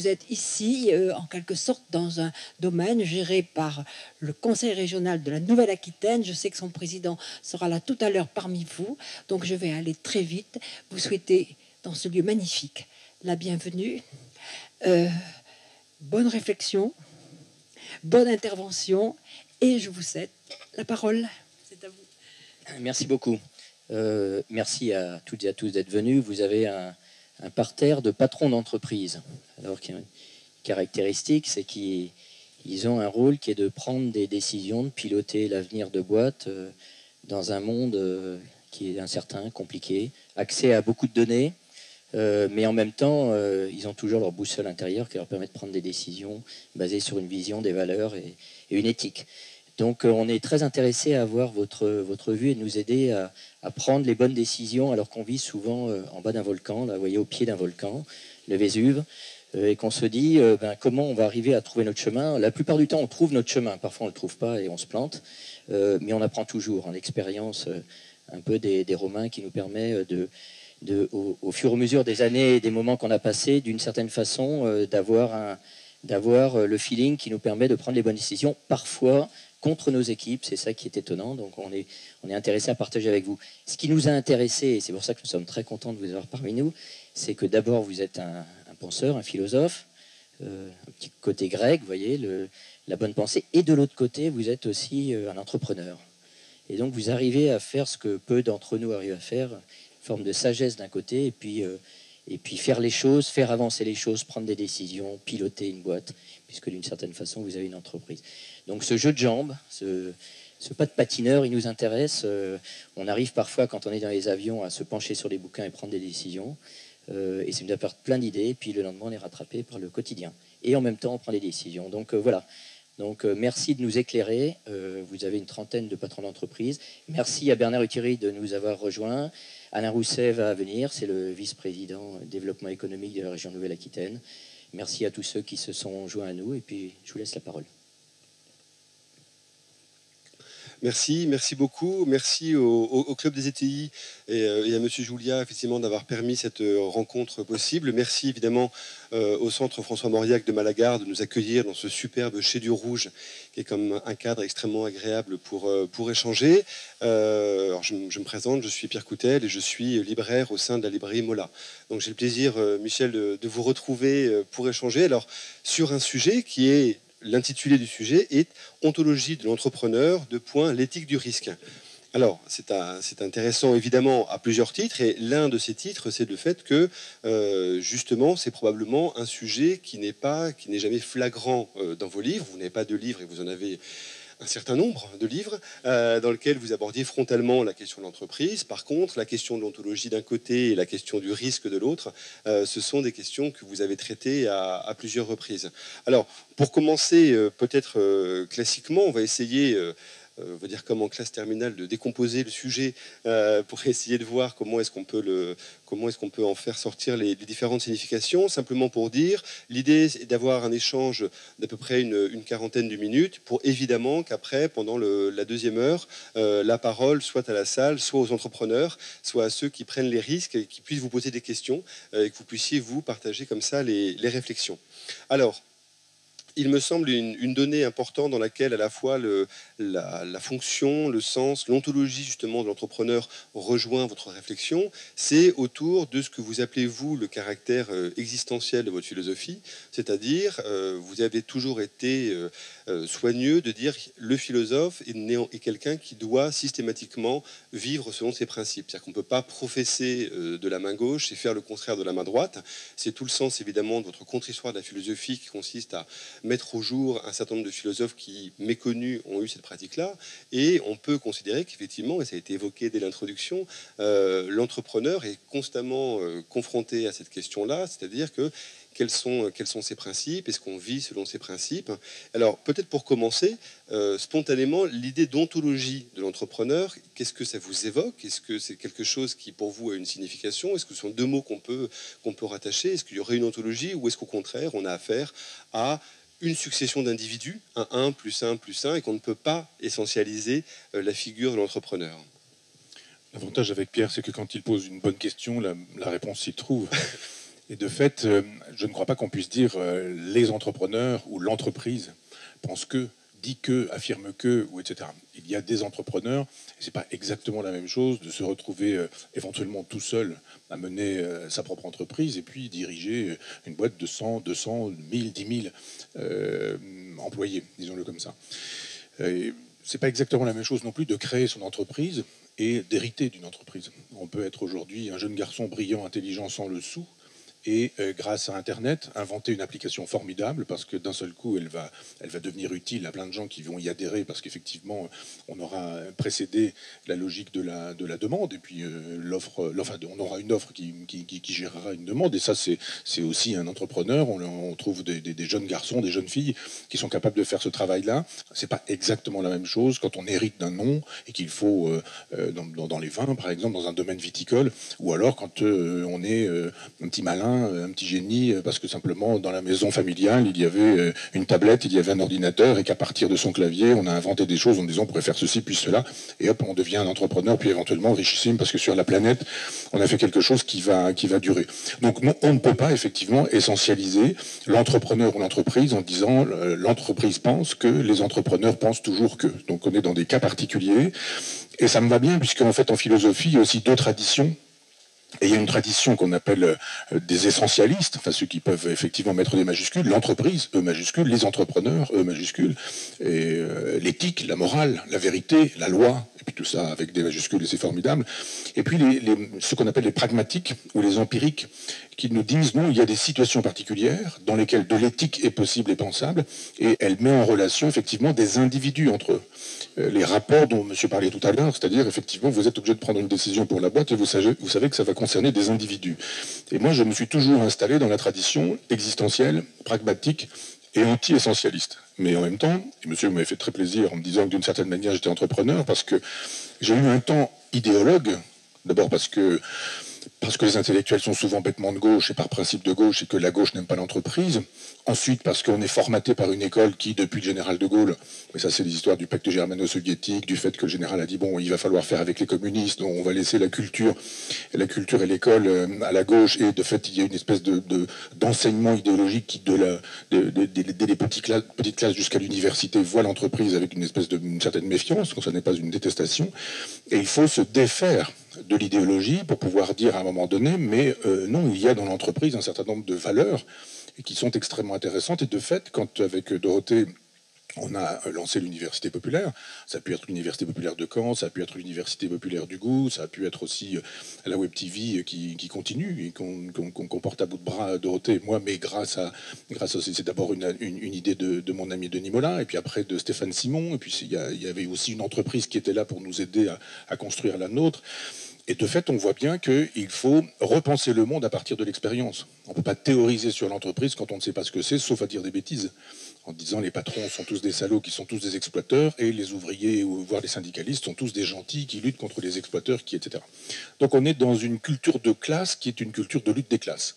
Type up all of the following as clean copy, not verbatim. vous êtes ici, en quelque sorte, dans un domaine géré par le Conseil régional de la Nouvelle-Aquitaine. Je sais que son président sera là tout à l'heure parmi vous, donc je vais aller très vite. Vous souhaitez, dans ce lieu magnifique, la bienvenue. Bonne réflexion, bonne intervention, et je vous cède la parole. C'est à vous. Merci beaucoup. Merci à toutes et à tous d'être venus. Vous avez un parterre de patrons d'entreprise. Alors qu'il y a une caractéristique, c'est qu'ils ont un rôle qui est de prendre des décisions, de piloter l'avenir de boîtes dans un monde qui est incertain, compliqué, accès à beaucoup de données, mais en même temps, ils ont toujours leur boussole intérieure qui leur permet de prendre des décisions basées sur une vision, des valeurs et une éthique. Donc on est très intéressé à avoir votre vue et de nous aider à prendre les bonnes décisions alors qu'on vit souvent en bas d'un volcan, là vous voyez au pied d'un volcan, le Vésuve, et qu'on se dit comment on va arriver à trouver notre chemin. La plupart du temps on trouve notre chemin, parfois on ne le trouve pas et on se plante, mais on apprend toujours, hein, l'expérience un peu des Romains qui nous permet au fur et à mesure des années et des moments qu'on a passés, d'une certaine façon d'avoir le feeling qui nous permet de prendre les bonnes décisions, parfois contre nos équipes, c'est ça qui est étonnant, donc on est intéressé à partager avec vous. Ce qui nous a intéressé, et c'est pour ça que nous sommes très contents de vous avoir parmi nous, c'est que d'abord vous êtes un penseur, un philosophe, un petit côté grec, vous voyez, la bonne pensée, et de l'autre côté vous êtes aussi un entrepreneur. Et donc vous arrivez à faire ce que peu d'entre nous arrivent à faire, une forme de sagesse d'un côté, et puis faire les choses, faire avancer les choses, prendre des décisions, piloter une boîte, puisque d'une certaine façon vous avez une entreprise. Donc ce jeu de jambes, ce pas de patineur, il nous intéresse. On arrive parfois, quand on est dans les avions, à se pencher sur les bouquins et prendre des décisions. Et ça nous apporte plein d'idées. Puis le lendemain, on est rattrapé par le quotidien. Et en même temps, on prend des décisions. Donc voilà. Donc merci de nous éclairer. Vous avez une trentaine de patrons d'entreprise. Merci à Bernard Uthiery de nous avoir rejoints. Alain Rousset va venir. C'est le vice-président développement économique de la région Nouvelle-Aquitaine. Merci à tous ceux qui se sont joints à nous. Et puis je vous laisse la parole. Merci beaucoup. Merci au Club des ETI et à M. Julia, effectivement, d'avoir permis cette rencontre possible. Merci, évidemment, au Centre François Mauriac de Malagar de nous accueillir dans ce superbe chez du Rouge, qui est comme un cadre extrêmement agréable pour échanger. Alors je me présente, je suis Pierre Coutel et je suis libraire au sein de la librairie MOLA. Donc j'ai le plaisir, Michel, de vous retrouver pour échanger. Alors, sur un sujet qui est... L'intitulé du sujet est « Ontologie de l'entrepreneur, l'éthique du risque ». Alors, c'est intéressant évidemment à plusieurs titres, et l'un de ces titres, c'est le fait que, justement, c'est probablement un sujet qui n'est jamais flagrant dans vos livres. Vous n'avez pas de livres et vous en avez... un certain nombre de livres dans lesquels vous abordiez frontalement la question de l'entreprise. Par contre, la question de l'ontologie d'un côté et la question du risque de l'autre, ce sont des questions que vous avez traitées à plusieurs reprises. Alors, pour commencer, peut-être classiquement, on va essayer... on va dire comme en classe terminale, de décomposer le sujet pour essayer de voir comment est-ce qu'on peut, en faire sortir les différentes significations. Simplement pour dire, l'idée est d'avoir un échange d'à peu près une quarantaine de minutes pour évidemment qu'après, pendant la deuxième heure, la parole soit à la salle, soit aux entrepreneurs, soit à ceux qui prennent les risques et qui puissent vous poser des questions et que vous puissiez vous partager comme ça les réflexions. Alors, il me semble une donnée importante dans laquelle à la fois la fonction, le sens, l'ontologie justement de l'entrepreneur rejoint votre réflexion, c'est autour de ce que vous appelez vous le caractère existentiel de votre philosophie, c'est-à-dire vous avez toujours été soigneux de dire le philosophe est quelqu'un qui doit systématiquement vivre selon ses principes, c'est-à-dire qu'on ne peut pas professer de la main gauche et faire le contraire de la main droite, c'est tout le sens évidemment de votre contre-histoire de la philosophie qui consiste à mettre au jour un certain nombre de philosophes qui, méconnus, ont eu cette pratique-là. Et on peut considérer qu'effectivement, et ça a été évoqué dès l'introduction, l'entrepreneur est constamment confronté à cette question-là, c'est-à-dire que quels sont ses principes, est-ce qu'on vit selon ses principes? Alors, peut-être pour commencer, spontanément, l'idée d'ontologie de l'entrepreneur, qu'est-ce que ça vous évoque? Est-ce que c'est quelque chose qui, pour vous, a une signification? Est-ce que ce sont deux mots qu'on peut rattacher? Est-ce qu'il y aurait une ontologie ou est-ce qu'au contraire, on a affaire à une succession d'individus, un 1 plus 1 plus 1, et qu'on ne peut pas essentialiser la figure de l'entrepreneur? L'avantage avec Pierre, c'est que quand il pose une bonne question, la réponse s'y trouve. Et de fait, je ne crois pas qu'on puisse dire les entrepreneurs ou l'entreprise pense que, dit que, affirme que, ou etc. Il y a des entrepreneurs, et ce n'est pas exactement la même chose de se retrouver éventuellement tout seul à mener sa propre entreprise et puis diriger une boîte de 100, 200, 1000, 10 000 employés, disons-le comme ça. Ce n'est pas exactement la même chose non plus de créer son entreprise et d'hériter d'une entreprise. On peut être aujourd'hui un jeune garçon brillant, intelligent, sans le sou, et grâce à Internet, inventer une application formidable parce que d'un seul coup, elle va devenir utile à plein de gens qui vont y adhérer parce qu'effectivement, on aura précédé la logique de la demande et puis on aura une offre qui gérera une demande. Et ça, c'est aussi un entrepreneur. On trouve des jeunes garçons, des jeunes filles qui sont capables de faire ce travail-là. C'est pas exactement la même chose quand on hérite d'un nom et qu'il faut, dans les vins, par exemple, dans un domaine viticole, ou alors quand on est un petit malin, un petit génie, parce que simplement dans la maison familiale, il y avait une tablette, il y avait un ordinateur, et qu'à partir de son clavier, on a inventé des choses en disant on pourrait faire ceci, puis cela, et hop, on devient un entrepreneur, puis éventuellement richissime, parce que sur la planète, on a fait quelque chose qui va durer. Donc non, on ne peut pas effectivement essentialiser l'entrepreneur ou l'entreprise en disant l'entreprise pense que, les entrepreneurs pensent toujours que. Donc on est dans des cas particuliers, et ça me va bien, puisqu'en fait en philosophie, il y a aussi deux traditions. Et il y a une tradition qu'on appelle des essentialistes, enfin ceux qui peuvent effectivement mettre des majuscules, l'entreprise, E majuscule, les entrepreneurs, E majuscule, et l'éthique, la morale, la vérité, la loi, et puis tout ça avec des majuscules, et c'est formidable. Et puis ce qu'on appelle les pragmatiques ou les empiriques, qui nous disent non, il y a des situations particulières dans lesquelles de l'éthique est possible et pensable, et elle met en relation effectivement des individus entre eux. Les rapports dont monsieur parlait tout à l'heure, c'est-à-dire effectivement vous êtes obligé de prendre une décision pour la boîte et vous savez que ça va concerner des individus. Et moi je me suis toujours installé dans la tradition existentielle, pragmatique et anti-essentialiste. Mais en même temps, et monsieur m'avait fait très plaisir en me disant que d'une certaine manière j'étais entrepreneur, parce que j'ai eu un temps idéologue, d'abord parce que les intellectuels sont souvent bêtement de gauche et par principe de gauche et que la gauche n'aime pas l'entreprise. Ensuite, parce qu'on est formaté par une école qui, depuis le général de Gaulle, mais ça c'est l'histoire du pacte germano-soviétique, du fait que le général a dit bon, il va falloir faire avec les communistes, donc on va laisser la culture et l'école à la gauche, et de fait il y a une espèce d'enseignement idéologique qui dès les petites classes jusqu'à l'université voit l'entreprise avec une certaine méfiance, quand ça n'est pas une détestation, et il faut se défaire de l'idéologie pour pouvoir dire à un moment donné, mais non, il y a dans l'entreprise un certain nombre de valeurs qui sont extrêmement intéressantes. Et de fait, quand avec Dorothée, on a lancé l'université populaire, ça a pu être l'université populaire de Caen, ça a pu être l'université populaire du Goût, ça a pu être aussi la Web TV qui continue et qu'on porte à bout de bras Dorothée et moi, mais grâce à c'est d'abord une idée de mon ami Denis Molin, et puis après de Stéphane Simon, et puis il y avait aussi une entreprise qui était là pour nous aider à construire la nôtre. Et de fait, on voit bien qu'il faut repenser le monde à partir de l'expérience. On ne peut pas théoriser sur l'entreprise quand on ne sait pas ce que c'est, sauf à dire des bêtises, en disant les patrons sont tous des salauds qui sont tous des exploiteurs et les ouvriers, voire les syndicalistes, sont tous des gentils qui luttent contre les exploiteurs, etc. Donc on est dans une culture de classe qui est une culture de lutte des classes.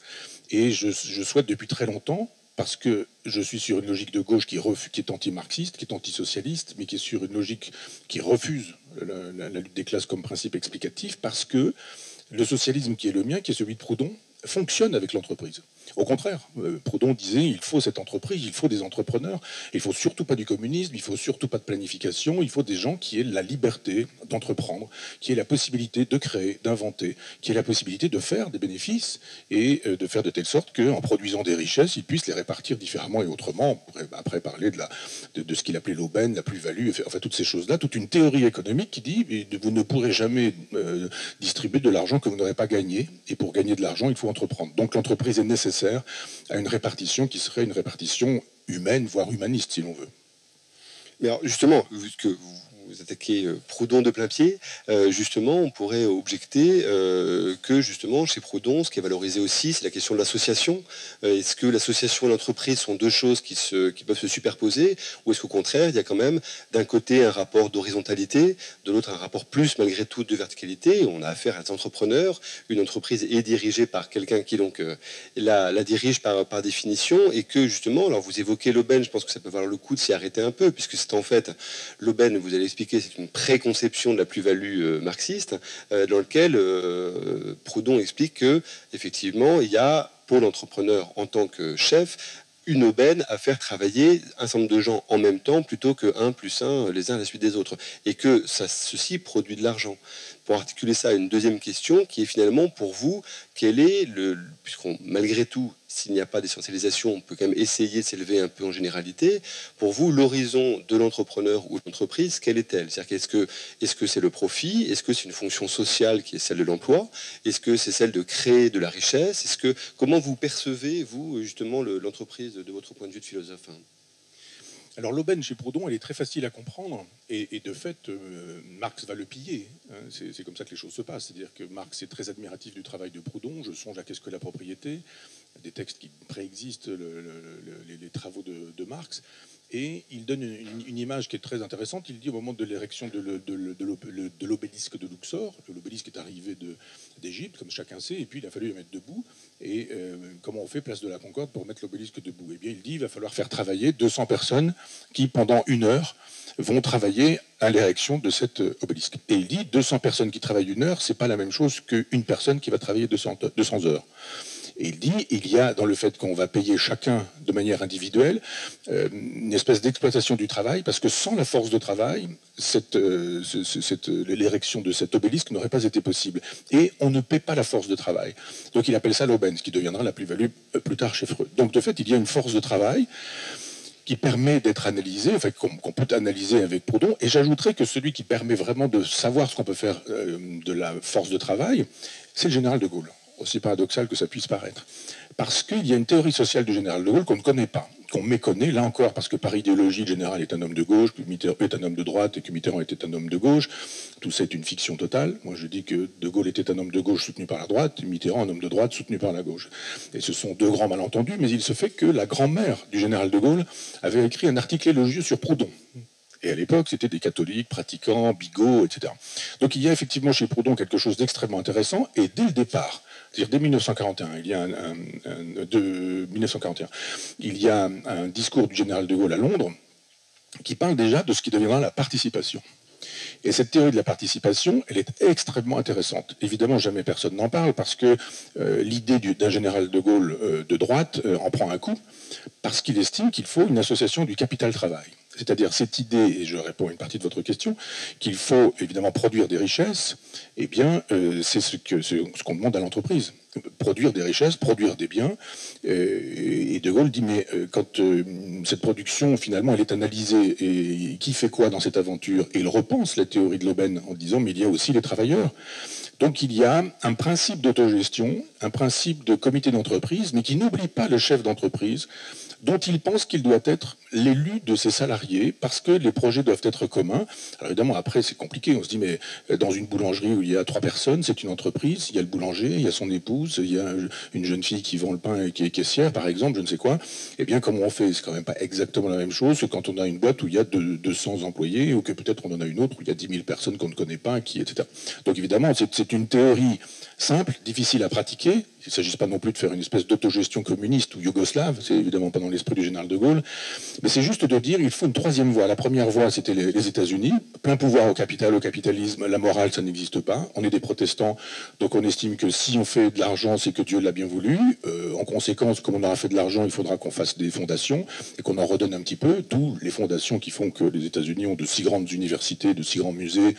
Et je souhaite depuis très longtemps, parce que je suis sur une logique de gauche qui est anti-marxiste, qui est anti-socialiste, mais qui est sur une logique qui refuse la lutte des classes comme principe explicatif, parce que le socialisme qui est le mien, qui est celui de Proudhon, fonctionne avec l'entreprise. Au contraire, Proudhon disait il faut cette entreprise, il faut des entrepreneurs, il faut surtout pas du communisme, il faut surtout pas de planification, il faut des gens qui aient la liberté d'entreprendre, qui aient la possibilité de créer, d'inventer, qui aient la possibilité de faire des bénéfices et de faire de telle sorte qu'en produisant des richesses, ils puissent les répartir différemment et autrement. On pourrait après parler de ce qu'il appelait l'aubaine, la plus-value, enfin toutes ces choses-là, toute une théorie économique qui dit vous ne pourrez jamais distribuer de l'argent que vous n'aurez pas gagné, et pour gagner de l'argent, il faut entreprendre. Donc l'entreprise est nécessaire à une répartition qui serait une répartition humaine, voire humaniste, si l'on veut. Mais alors, justement, vu que vous attaquez Proudhon de plein pied, justement, on pourrait objecter que, justement, chez Proudhon, ce qui est valorisé aussi, c'est la question de l'association. Est-ce que l'association et l'entreprise sont deux choses qui peuvent se superposer, ou est-ce qu'au contraire, il y a quand même, d'un côté, un rapport d'horizontalité, de l'autre, un rapport plus, malgré tout, de verticalité. On a affaire à des entrepreneurs. Une entreprise est dirigée par quelqu'un qui, donc, la dirige par définition, et que, justement, alors, vous évoquez l'aubaine, je pense que ça peut valoir le coup de s'y arrêter un peu, puisque c'est en fait l'aubaine, vous allez expliquer, c'est une préconception de la plus-value marxiste, dans laquelle Proudhon explique que effectivement il y a pour l'entrepreneur en tant que chef, une aubaine à faire travailler un certain nombre de gens en même temps plutôt que 1 + 1 les uns à la suite des autres. Et que ça, ceci produit de l'argent. Pour articuler ça à une deuxième question qui est finalement pour vous, quel est le... Puisqu'on, malgré tout, s'il n'y a pas d'essentialisation, on peut quand même essayer de s'élever un peu en généralité. Pour vous, l'horizon de l'entrepreneur ou de l'entreprise, quelle est-elle? C'est-à-dire, est-ce que c'est le profit? Est-ce que c'est une fonction sociale qui est celle de l'emploi? Est-ce que c'est celle de créer de la richesse? Est-ce que, comment vous percevez, vous, justement, l'entreprise de votre point de vue de philosophe? Alors, l'aubaine chez Proudhon, elle est très facile à comprendre. Et de fait, Marx va le piller. C'est comme ça que les choses se passent. C'est-à-dire que Marx est très admiratif du travail de Proudhon. Je songe à Qu'est-ce que la propriété? Des textes qui préexistent les travaux de Marx. Et il donne une image qui est très intéressante. Il dit au moment de l'érection de l'obélisque de Luxor, l'obélisque est arrivé d'Égypte, comme chacun sait, et puis il a fallu le mettre debout. Et comment on fait Place de la Concorde pour mettre l'obélisque debout? Eh bien, il dit il va falloir faire travailler 200 personnes qui, pendant 1 heure, vont travailler à l'érection de cet obélisque. Et il dit 200 personnes qui travaillent 1 heure, c'est pas la même chose qu'une personne qui va travailler 200 heures. Et il dit, il y a dans le fait qu'on va payer chacun de manière individuelle une espèce d'exploitation du travail, parce que sans la force de travail, l'érection de cet obélisque n'aurait pas été possible. Et on ne paie pas la force de travail. Donc il appelle ça l'aubaine, ce qui deviendra la plus-value plus tard chez Freud. Donc de fait, il y a une force de travail qui permet d'être analysé, enfin qu'on peut analyser avec Proudhon, et j'ajouterais que celui qui permet vraiment de savoir ce qu'on peut faire de la force de travail, c'est le général de Gaulle. Aussi paradoxal que ça puisse paraître. Parce qu'il y a une théorie sociale du général de Gaulle qu'on ne connaît pas, qu'on méconnaît, là encore, parce que par idéologie, le général est un homme de gauche, que Mitterrand est un homme de droite et que Mitterrand était un homme de gauche. Tout ça est une fiction totale. Moi, je dis que de Gaulle était un homme de gauche soutenu par la droite et Mitterrand un homme de droite soutenu par la gauche. Et ce sont deux grands malentendus, mais il se fait que la grand-mère du général de Gaulle avait écrit un article élogieux sur Proudhon. Et à l'époque, c'était des catholiques, pratiquants, bigots, etc. Donc il y a effectivement chez Proudhon quelque chose d'extrêmement intéressant, et dès le départ, c'est-à-dire dès 1941, il y a un discours du général de Gaulle à Londres qui parle déjà de ce qui deviendra la participation. Et cette théorie de la participation, elle est extrêmement intéressante. Évidemment, jamais personne n'en parle parce que l'idée d'un général de Gaulle de droite en prend un coup parce qu'il estime qu'il faut une association du capital-travail. C'est-à-dire cette idée, et je réponds à une partie de votre question, qu'il faut évidemment produire des richesses, eh bien, c'est ce qu'on demande à l'entreprise. Produire des richesses, produire des biens. Et De Gaulle dit, mais quand cette production, finalement, elle est analysée, et qui fait quoi dans cette aventure? Et il repense la théorie de l'aubaine en disant, mais il y a aussi les travailleurs. Donc il y a un principe d'autogestion, un principe de comité d'entreprise, mais qui n'oublie pas le chef d'entreprise, dont il pense qu'il doit être l'élu de ses salariés, parce que les projets doivent être communs. Alors évidemment, après, c'est compliqué. On se dit, mais dans une boulangerie où il y a 3 personnes, c'est une entreprise, il y a le boulanger, il y a son épouse, il y a une jeune fille qui vend le pain et qui est caissière, par exemple, je ne sais quoi. Eh bien, comment on fait? C'est quand même pas exactement la même chose que quand on a une boîte où il y a 200 employés, ou que peut-être on en a une autre où il y a 10 000 personnes qu'on ne connaît pas, etc. Donc évidemment, c'est une théorie simple, difficile à pratiquer. Il ne s'agit pas non plus de faire une espèce d'autogestion communiste ou yougoslave, c'est évidemment pas dans l'esprit du général de Gaulle, mais c'est juste de dire qu'il faut une troisième voie. La première voie, c'était les États-Unis, plein pouvoir au capital, au capitalisme, la morale, ça n'existe pas. On est des protestants, donc on estime que si on fait de l'argent, c'est que Dieu l'a bien voulu. En conséquence, comme on aura fait de l'argent, il faudra qu'on fasse des fondations et qu'on en redonne un petit peu, d'où les fondations qui font que les États-Unis ont de si grandes universités, de si grands musées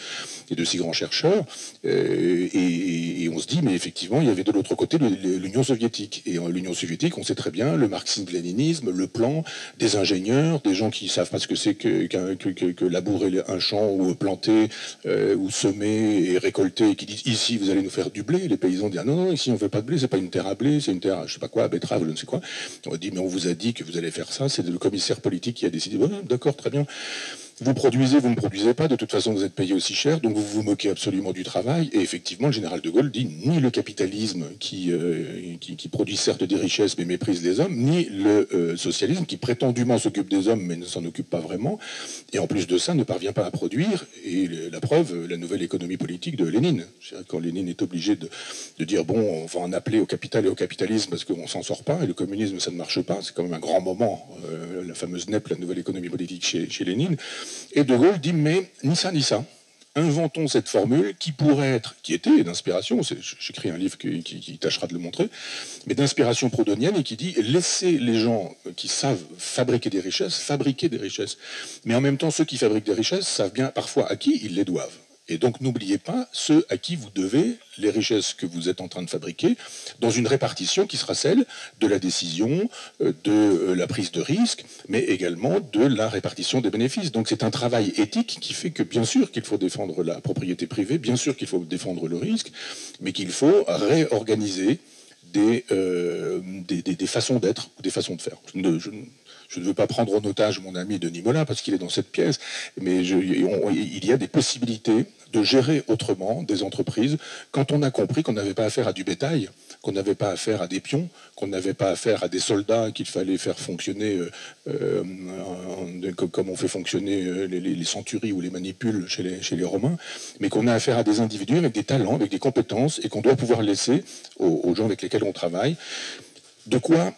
et de si grands chercheurs. Et on se dit, mais effectivement, il y avait de l'autre côté l'Union soviétique. Et l'Union soviétique, on sait très bien, le marxisme-léninisme, le plan des ingénieurs, des gens qui ne savent pas ce que c'est que labourer un champ ou planter ou semer et récolter, et qui disent ici vous allez nous faire du blé. Les paysans disent ah, non, ici on ne fait pas de blé, c'est pas une terre à blé, c'est une terre à, je sais pas quoi, à betterave, je ne sais quoi. On dit mais on vous a dit que vous allez faire ça, c'est le commissaire politique qui a décidé. Bon, d'accord, très bien. Vous produisez, vous ne produisez pas, de toute façon vous êtes payé aussi cher, donc vous vous moquez absolument du travail. Et effectivement, le général de Gaulle dit ni le capitalisme qui produit certes des richesses mais méprise les hommes, ni le socialisme qui prétendument s'occupe des hommes mais ne s'en occupe pas vraiment, et en plus de ça ne parvient pas à produire. Et la preuve, la nouvelle économie politique de Lénine. Quand Lénine est obligé de dire bon, on va en appeler au capital et au capitalisme parce qu'on ne s'en sort pas, et le communisme ça ne marche pas, c'est quand même un grand moment, la fameuse NEP, la nouvelle économie politique chez Lénine. Et De Gaulle dit, mais ni ça, ni ça. inventons cette formule qui pourrait être, qui était d'inspiration, j'écris un livre qui tâchera de le montrer, mais d'inspiration proudhonienne, et qui dit laissez les gens qui savent fabriquer des richesses. Mais en même temps, ceux qui fabriquent des richesses savent bien parfois à qui ils les doivent. Et donc n'oubliez pas ceux à qui vous devez les richesses que vous êtes en train de fabriquer, dans une répartition qui sera celle de la décision, de la prise de risque, mais également de la répartition des bénéfices. Donc c'est un travail éthique qui fait que bien sûr qu'il faut défendre la propriété privée, bien sûr qu'il faut défendre le risque, mais qu'il faut réorganiser des façons d'être ou des façons de faire. Je ne veux pas prendre en otage mon ami Denis Molin parce qu'il est dans cette pièce, mais il y a des possibilités de gérer autrement des entreprises quand on a compris qu'on n'avait pas affaire à du bétail, qu'on n'avait pas affaire à des pions, qu'on n'avait pas affaire à des soldats qu'il fallait faire fonctionner comme on fait fonctionner les centuries ou les manipules chez les Romains, mais qu'on a affaire à des individus avec des talents, avec des compétences, et qu'on doit pouvoir laisser aux gens avec lesquels on travaille de quoi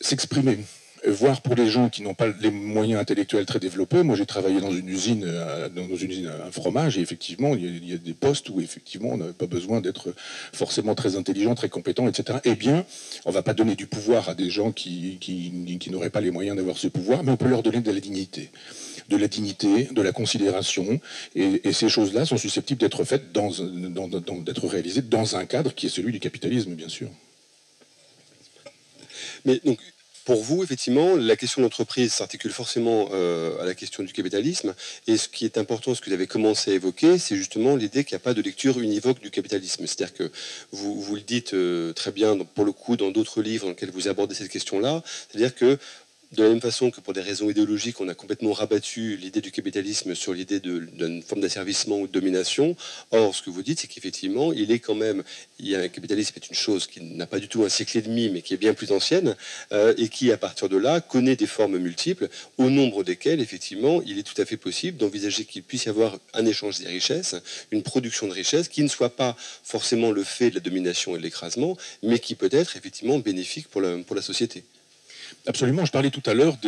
s'exprimer. Voire pour les gens qui n'ont pas les moyens intellectuels très développés. Moi, j'ai travaillé dans une usine à fromage, et effectivement, il y a des postes où effectivement, on n'avait pas besoin d'être forcément très intelligent, très compétent, etc. Eh bien, on ne va pas donner du pouvoir à des gens qui n'auraient pas les moyens d'avoir ce pouvoir, mais on peut leur donner de la dignité. De la dignité, de la considération, et ces choses-là sont susceptibles d'être faites, d'être réalisées dans un cadre qui est celui du capitalisme, bien sûr. Mais donc, pour vous, effectivement, la question de l'entreprise s'articule forcément à la question du capitalisme. Et ce qui est important, ce que vous avez commencé à évoquer, c'est justement l'idée qu'il n'y a pas de lecture univoque du capitalisme. C'est-à-dire que vous le dites très bien, pour le coup, dans d'autres livres dans lesquels vous abordez cette question-là. C'est-à-dire que, de la même façon que pour des raisons idéologiques, on a complètement rabattu l'idée du capitalisme sur l'idée d'une forme d'asservissement ou de domination. Or, ce que vous dites, c'est qu'effectivement, le capitalisme est une chose qui n'a pas du tout un siècle et demi, mais qui est bien plus ancienne, et qui, à partir de là, connaît des formes multiples, au nombre desquelles, effectivement, il est tout à fait possible d'envisager qu'il puisse y avoir un échange des richesses, une production de richesses, qui ne soit pas forcément le fait de la domination et de l'écrasement, mais qui peut être, effectivement, bénéfique pour la société. Absolument. Je parlais tout à l'heure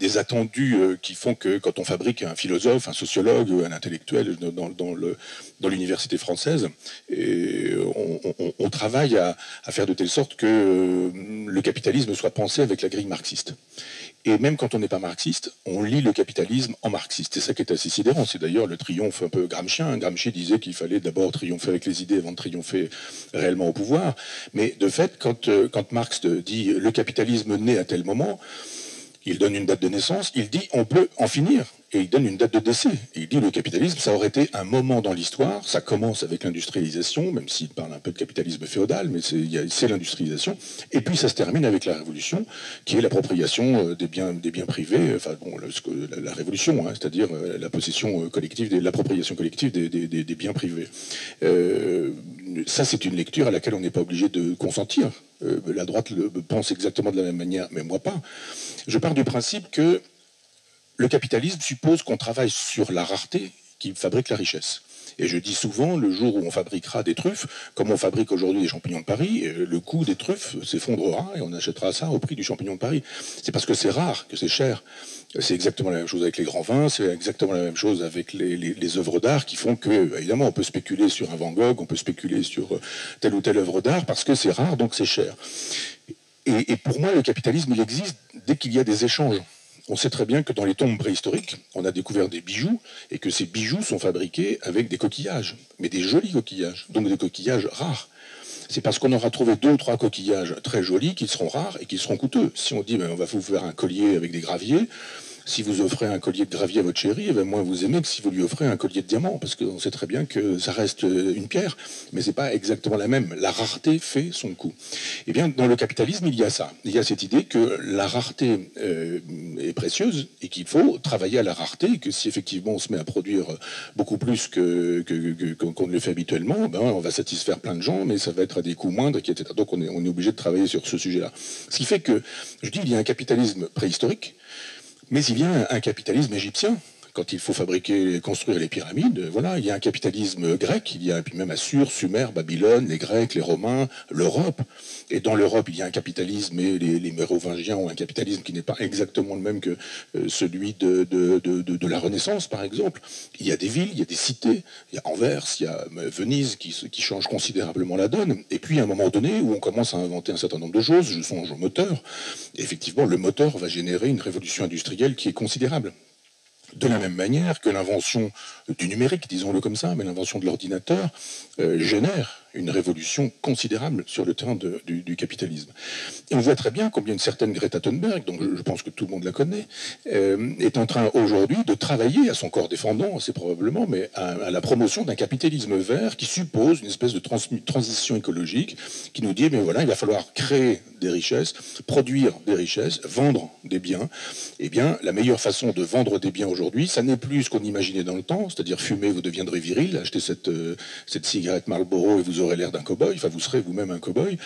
des attendus qui font que quand on fabrique un philosophe, un sociologue, un intellectuel dans l'université française, et on travaille à faire de telle sorte que le capitalisme soit pensé avec la grille marxiste. Et même quand on n'est pas marxiste, on lit le capitalisme en marxiste. C'est ça qui est assez sidérant. C'est d'ailleurs le triomphe un peu gramscien. Gramsci disait qu'il fallait d'abord triompher avec les idées avant de triompher réellement au pouvoir. Mais de fait, quand Marx dit « le capitalisme naît à tel moment », il donne une date de naissance, il dit « on peut en finir ». Et il donne une date de décès. Et il dit le capitalisme, ça aurait été un moment dans l'histoire, ça commence avec l'industrialisation, même s'il parle un peu de capitalisme féodal, mais c'est l'industrialisation, et puis ça se termine avec la Révolution, qui est l'appropriation des biens privés, enfin bon, la Révolution, hein, c'est-à-dire la possession collective, l'appropriation collective des biens privés. Ça, c'est une lecture à laquelle on n'est pas obligé de consentir. La droite pense exactement de la même manière, mais moi pas. Je pars du principe que le capitalisme suppose qu'on travaille sur la rareté qui fabrique la richesse. Et je dis souvent, le jour où on fabriquera des truffes, comme on fabrique aujourd'hui des champignons de Paris, le coût des truffes s'effondrera et on achètera ça au prix du champignon de Paris. C'est parce que c'est rare que c'est cher. C'est exactement la même chose avec les grands vins, c'est exactement la même chose avec les œuvres d'art qui font que, évidemment, on peut spéculer sur un Van Gogh, on peut spéculer sur telle ou telle œuvre d'art parce que c'est rare, donc c'est cher. Et pour moi, le capitalisme, il existe dès qu'il y a des échanges. On sait très bien que dans les tombes préhistoriques, on a découvert des bijoux et que ces bijoux sont fabriqués avec des coquillages, mais des jolis coquillages, donc des coquillages rares. C'est parce qu'on aura trouvé 2 ou 3 coquillages très jolis qu'ils seront rares et qu'ils seront coûteux. Si on dit ben, on va vous faire un collier avec des graviers, si vous offrez un collier de gravier à votre chérie, eh bien, moins vous aimez que si vous lui offrez un collier de diamant, parce qu'on sait très bien que ça reste une pierre, mais c'est pas exactement la même. La rareté fait son coût. Eh bien, dans le capitalisme, il y a ça. Il y a cette idée que la rareté est précieuse et qu'il faut travailler à la rareté, et que si effectivement on se met à produire beaucoup plus qu'on ne le fait habituellement, ben, on va satisfaire plein de gens, mais ça va être à des coûts moindres, etc. Donc on est obligé de travailler sur ce sujet-là. Ce qui fait que, je dis, il y a un capitalisme préhistorique, mais il y a un capitalisme égyptien, quand il faut fabriquer, construire les pyramides, voilà, il y a un capitalisme grec, il y a puis même Assur, Sumer, Babylone, les Grecs, les Romains, l'Europe. Et dans l'Europe, il y a un capitalisme, et les Mérovingiens ont un capitalisme qui n'est pas exactement le même que celui de la Renaissance, par exemple. Il y a des villes, il y a des cités, il y a Anvers, il y a Venise qui change considérablement la donne. Et puis, à un moment donné, où on commence à inventer un certain nombre de choses, je songe au moteur, et effectivement, le moteur va générer une révolution industrielle qui est considérable. De la même manière que l'invention du numérique, disons-le comme ça, mais l'invention de l'ordinateur génère une révolution considérable sur le terrain du capitalisme. Et on voit très bien combien une certaine Greta Thunberg, dont je pense que tout le monde la connaît, est en train aujourd'hui de travailler à son corps défendant, c'est probablement, mais à la promotion d'un capitalisme vert qui suppose une espèce de transition écologique qui nous dit, mais voilà, il va falloir créer des richesses, produire des richesses, vendre des biens. Eh bien, la meilleure façon de vendre des biens aujourd'hui, ça n'est plus ce qu'on imaginait dans le temps, c'est-à-dire fumer, vous deviendrez viril, acheter cette cigarette Marlboro et vous aurez l'air d'un cow-boy, enfin vous serez vous-même un cow-boy,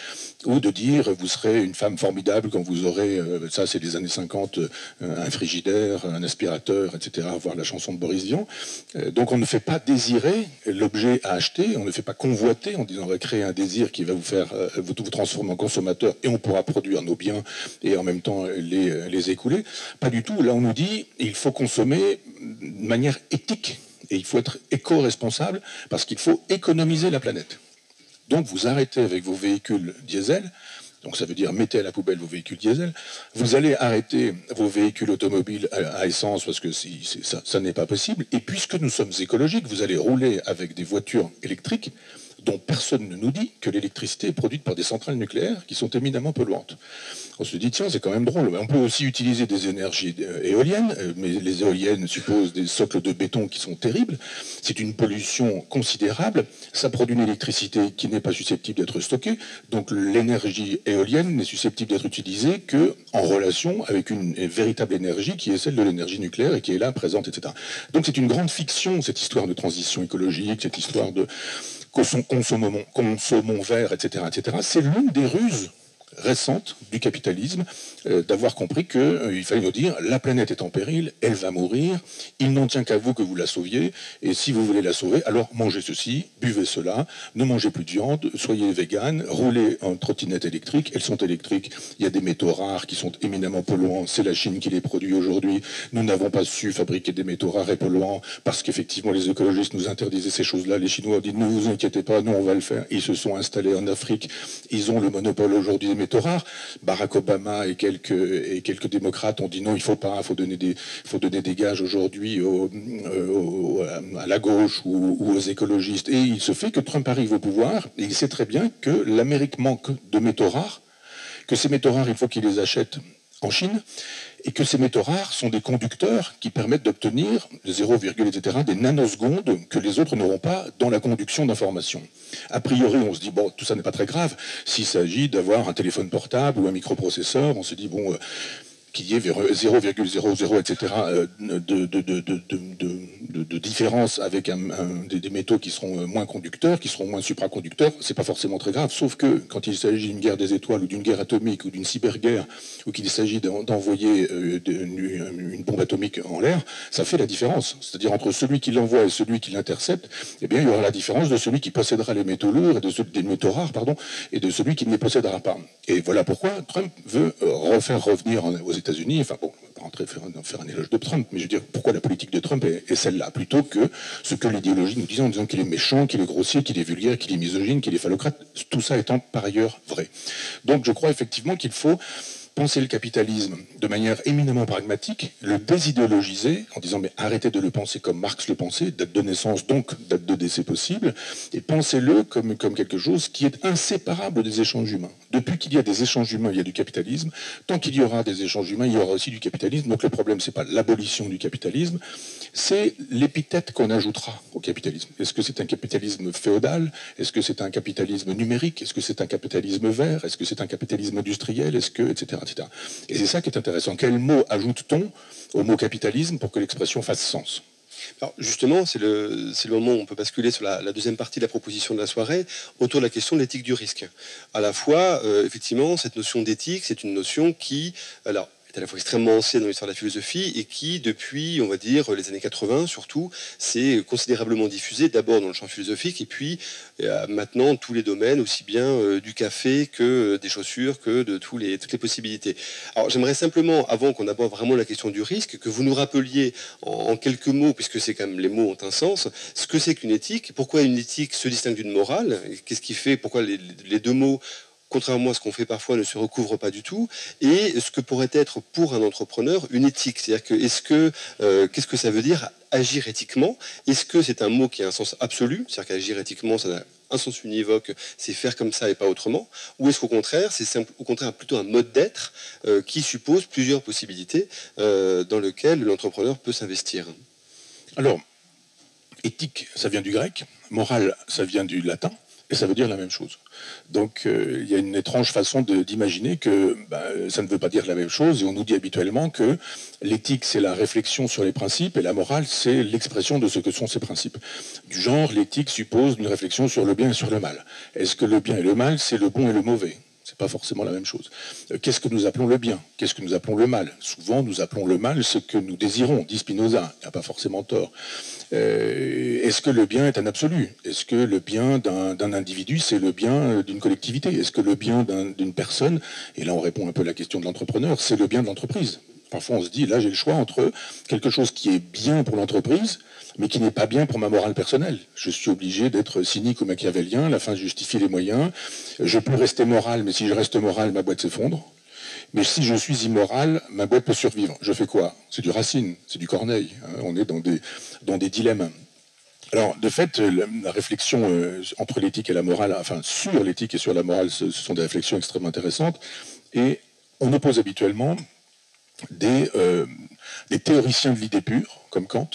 ou de dire vous serez une femme formidable quand vous aurez, ça c'est des années 50, un frigidaire, un aspirateur, etc., voir la chanson de Boris Vian. Donc on ne fait pas désirer l'objet à acheter, on ne fait pas convoiter en disant on va créer un désir qui va vous faire vous transformer en consommateur et on pourra produire nos biens et en même temps les écouler. Pas du tout, là on nous dit il faut consommer de manière éthique et il faut être éco-responsable parce qu'il faut économiser la planète. Donc vous arrêtez avec vos véhicules diesel, donc ça veut dire mettez à la poubelle vos véhicules diesel, vous allez arrêter vos véhicules automobiles à essence parce que ça n'est pas possible, et puisque nous sommes écologiques, vous allez rouler avec des voitures électriques dont personne ne nous dit que l'électricité est produite par des centrales nucléaires qui sont éminemment polluantes. On se dit, tiens, c'est quand même drôle, mais on peut aussi utiliser des énergies éoliennes, mais les éoliennes supposent des socles de béton qui sont terribles, c'est une pollution considérable, ça produit une électricité qui n'est pas susceptible d'être stockée, donc l'énergie éolienne n'est susceptible d'être utilisée qu'en relation avec une véritable énergie qui est celle de l'énergie nucléaire et qui est là, présente, etc. Donc c'est une grande fiction, cette histoire de transition écologique, cette histoire de... consommons vert, etc., etc. C'est l'une des ruses récentes du capitalisme d'avoir compris qu'il fallait nous dire la planète est en péril, elle va mourir, il n'en tient qu'à vous que vous la sauviez, et si vous voulez la sauver, alors mangez ceci, buvez cela, ne mangez plus de viande, soyez vegan, roulez en trottinette électrique, elles sont électriques, il y a des métaux rares qui sont éminemment polluants, c'est la Chine qui les produit aujourd'hui, nous n'avons pas su fabriquer des métaux rares et polluants parce qu'effectivement les écologistes nous interdisaient ces choses-là, les Chinois ont dit ne vous inquiétez pas, nous on va le faire, ils se sont installés en Afrique, ils ont le monopole aujourd'hui des métaux rares. Barack Obama et quelques démocrates ont dit non, il ne faut pas, il faut donner des gages aujourd'hui à la gauche ou aux écologistes. Et il se fait que Trump arrive au pouvoir et il sait très bien que l'Amérique manque de métaux rares, que ces métaux rares, il faut qu'ils les achètent en Chine, et que ces métaux rares sont des conducteurs qui permettent d'obtenir 0, etc., des nanosecondes que les autres n'auront pas dans la conduction d'informations. A priori, on se dit, bon, tout ça n'est pas très grave. S'il s'agit d'avoir un téléphone portable ou un microprocesseur, on se dit, bon, qu'il y ait 0,00, etc., de différence avec des métaux qui seront moins conducteurs, qui seront moins supraconducteurs, c'est pas forcément très grave, sauf que quand il s'agit d'une guerre des étoiles ou d'une guerre atomique ou d'une cyberguerre, ou qu'il s'agit d'envoyer une bombe atomique en l'air, ça fait la différence. C'est-à-dire entre celui qui l'envoie et celui qui l'intercepte, eh bien, il y aura la différence de celui qui possédera les métaux lourds, des métaux rares, pardon, et de celui qui ne les possédera pas. Et voilà pourquoi Trump veut refaire revenir aux États-Unis, enfin bon, on ne va pas rentrer faire un éloge de Trump, mais je veux dire, pourquoi la politique de Trump est celle-là, plutôt que ce que l'idéologie nous disait en disant qu'il est méchant, qu'il est grossier, qu'il est vulgaire, qu'il est misogyne, qu'il est phallocrate, tout ça étant par ailleurs vrai. Donc je crois effectivement qu'il faut penser le capitalisme de manière éminemment pragmatique, le désidéologiser en disant mais arrêtez de le penser comme Marx le pensait, date de naissance donc date de décès possible, et pensez-le comme quelque chose qui est inséparable des échanges humains. Depuis qu'il y a des échanges humains, il y a du capitalisme. Tant qu'il y aura des échanges humains, il y aura aussi du capitalisme. Donc le problème, c'est pas l'abolition du capitalisme, c'est l'épithète qu'on ajoutera au capitalisme. Est-ce que c'est un capitalisme féodal? Est-ce que c'est un capitalisme numérique? Est-ce que c'est un capitalisme vert? Est-ce que c'est un capitalisme industriel? Est-ce que, etc. Et c'est ça qui est intéressant. Quel mot ajoute-t-on au mot capitalisme pour que l'expression fasse sens? Alors justement, c'est le moment où on peut basculer sur la deuxième partie de la proposition de la soirée, autour de la question de l'éthique du risque. À la fois, effectivement, cette notion d'éthique, c'est une notion qui... Alors, est à la fois extrêmement ancienne dans l'histoire de la philosophie et qui, depuis, on va dire, les années 80 surtout, s'est considérablement diffusée, d'abord dans le champ philosophique et puis maintenant tous les domaines, aussi bien du café que des chaussures, que de toutes les possibilités. Alors j'aimerais simplement, avant qu'on aborde vraiment la question du risque, que vous nous rappeliez en quelques mots, puisque c'est quand même, les mots ont un sens, ce que c'est qu'une éthique, pourquoi une éthique se distingue d'une morale, qu'est-ce qui fait, pourquoi les deux mots, contrairement à ce qu'on fait parfois, ne se recouvre pas du tout, et ce que pourrait être pour un entrepreneur une éthique. C'est-à-dire que, qu'est-ce que ça veut dire agir éthiquement? Est-ce que c'est un mot qui a un sens absolu? C'est-à-dire qu'agir éthiquement, ça n'a un sens univoque, c'est faire comme ça et pas autrement? Ou est-ce qu'au contraire, c'est plutôt un mode d'être qui suppose plusieurs possibilités dans lequel l'entrepreneur peut s'investir? Alors, éthique, ça vient du grec, morale, ça vient du latin. Et ça veut dire la même chose. Donc il y a une étrange façon d'imaginer que ça ne veut pas dire la même chose. Et on nous dit habituellement que l'éthique, c'est la réflexion sur les principes et la morale, c'est l'expression de ce que sont ces principes. Du genre, l'éthique suppose une réflexion sur le bien et sur le mal. Est-ce que le bien et le mal, c'est le bon et le mauvais? C'est pas forcément la même chose. Qu'est-ce que nous appelons le bien? Qu'est-ce que nous appelons le mal? Souvent, nous appelons le mal ce que nous désirons, dit Spinoza. Il n'a pas forcément tort. Est-ce que le bien est un absolu? Est-ce que le bien d'un individu, c'est le bien d'une collectivité? Est-ce que le bien d'une personne, et là on répond un peu à la question de l'entrepreneur, c'est le bien de l'entreprise? Parfois on se dit, là j'ai le choix entre quelque chose qui est bien pour l'entreprise, mais qui n'est pas bien pour ma morale personnelle. Je suis obligé d'être cynique ou machiavélien, la fin justifie les moyens. Je peux rester moral, mais si je reste moral, ma boîte s'effondre. Mais si je suis immoral, ma boîte peut survivre. Je fais quoi? C'est du Racine, c'est du Corneille. On est dans des dilemmes. Alors, de fait, la réflexion entre l'éthique et la morale, enfin, sur l'éthique et sur la morale, ce sont des réflexions extrêmement intéressantes. Et on oppose habituellement des théoriciens de l'idée pure, comme Kant,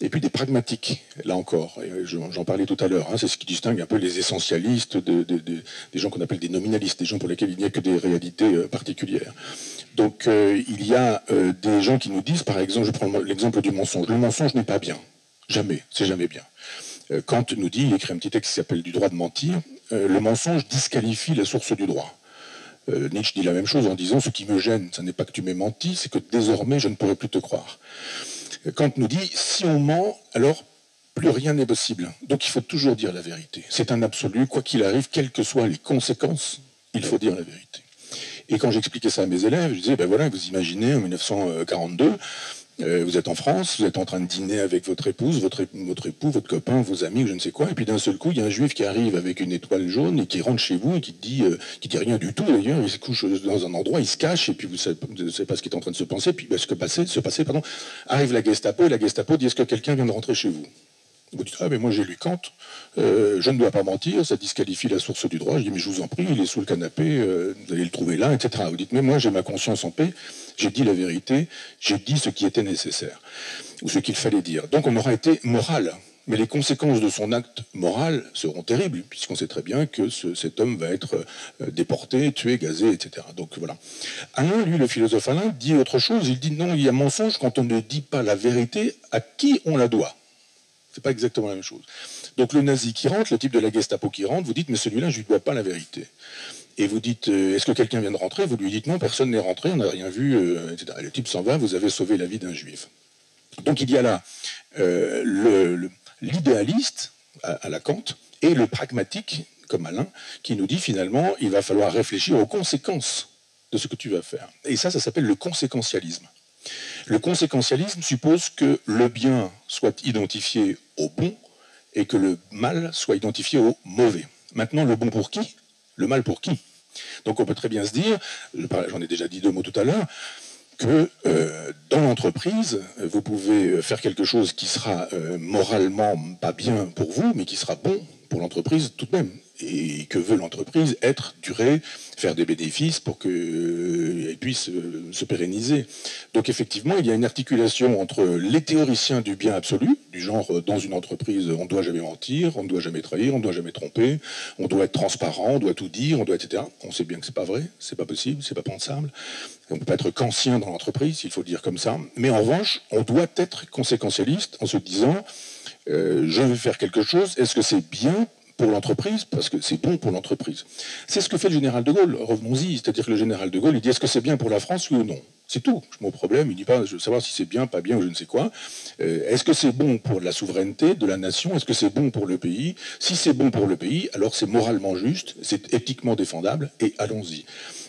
et puis des pragmatiques, là encore, j'en parlais tout à l'heure, hein, c'est ce qui distingue un peu les essentialistes des gens qu'on appelle des nominalistes, des gens pour lesquels il n'y a que des réalités particulières. Donc il y a des gens qui nous disent, par exemple, je prends l'exemple du mensonge, le mensonge n'est pas bien, jamais, c'est jamais bien. Kant nous dit, il écrit un petit texte qui s'appelle « Du droit de mentir », le mensonge disqualifie la source du droit. Nietzsche dit la même chose en disant « ce qui me gêne, ce n'est pas que tu m'aies menti, c'est que désormais je ne pourrai plus te croire ». Kant nous dit, si on ment, alors plus rien n'est possible. Donc il faut toujours dire la vérité. C'est un absolu, quoi qu'il arrive, quelles que soient les conséquences, il faut dire la vérité. Et quand j'expliquais ça à mes élèves, je disais, ben voilà, vous imaginez en 1942, vous êtes en France, vous êtes en train de dîner avec votre épouse, votre époux, votre copain, vos amis, je ne sais quoi, et puis d'un seul coup, il y a un juif qui arrive avec une étoile jaune et qui rentre chez vous et qui dit rien du tout d'ailleurs, il se couche dans un endroit, il se cache, et puis vous ne savez pas ce qui est en train de se passer, puis arrive la Gestapo, et la Gestapo dit, est-ce que quelqu'un vient de rentrer chez vous? Vous dites, ah mais moi j'ai lu Kant, je ne dois pas mentir, ça disqualifie la source du droit. Je dis, mais je vous en prie, il est sous le canapé, vous allez le trouver là, etc. Vous dites, mais moi j'ai ma conscience en paix, j'ai dit la vérité, j'ai dit ce qui était nécessaire, ou ce qu'il fallait dire. Donc on aura été moral, mais les conséquences de son acte moral seront terribles, puisqu'on sait très bien que cet homme va être déporté, tué, gazé, etc. Donc voilà. Alain, lui, le philosophe Alain, dit autre chose, il dit, non, il y a mensonge quand on ne dit pas la vérité à qui on la doit. C'est pas exactement la même chose. Donc le nazi qui rentre, le type de la Gestapo qui rentre, vous dites, mais celui-là, je ne lui dois pas la vérité. Et vous dites, est-ce que quelqu'un vient de rentrer? Vous lui dites, non, personne n'est rentré, on n'a rien vu, etc. Et le type s'en va, vous avez sauvé la vie d'un juif. Donc il y a là l'idéaliste, à la Kant, et le pragmatique, comme Alain, qui nous dit, finalement, il va falloir réfléchir aux conséquences de ce que tu vas faire. Et ça s'appelle le conséquentialisme. Le conséquentialisme suppose que le bien soit identifié au bon et que le mal soit identifié au mauvais. Maintenant, le bon pour qui? Le mal pour qui? Donc on peut très bien se dire, j'en ai déjà dit deux mots tout à l'heure, que dans l'entreprise, vous pouvez faire quelque chose qui sera moralement pas bien pour vous, mais qui sera bon pour l'entreprise tout de même. Et que veut l'entreprise? Être, durer, faire des bénéfices pour qu'elle puisse se pérenniser. Donc effectivement, il y a une articulation entre les théoriciens du bien absolu, du genre dans une entreprise, on ne doit jamais mentir, on ne doit jamais trahir, on ne doit jamais tromper, on doit être transparent, on doit tout dire, on doit etc. On sait bien que c'est pas vrai, c'est pas possible, c'est pas pensable. On ne peut pas être kantien dans l'entreprise, il faut le dire comme ça. Mais en revanche, on doit être conséquentialiste en se disant, je vais faire quelque chose, est-ce que c'est bien pour l'entreprise, parce que c'est bon pour l'entreprise. C'est ce que fait le général de Gaulle, revenons-y, c'est-à-dire que le général de Gaulle, il dit est-ce que c'est bien pour la France, oui ou non? C'est tout, je m'en problème, il ne dit pas je veux savoir si c'est bien, pas bien ou je ne sais quoi. Est-ce que c'est bon pour la souveraineté de la nation? Est-ce que c'est bon pour le pays? Si c'est bon pour le pays, alors c'est moralement juste, c'est éthiquement défendable, et allons-y.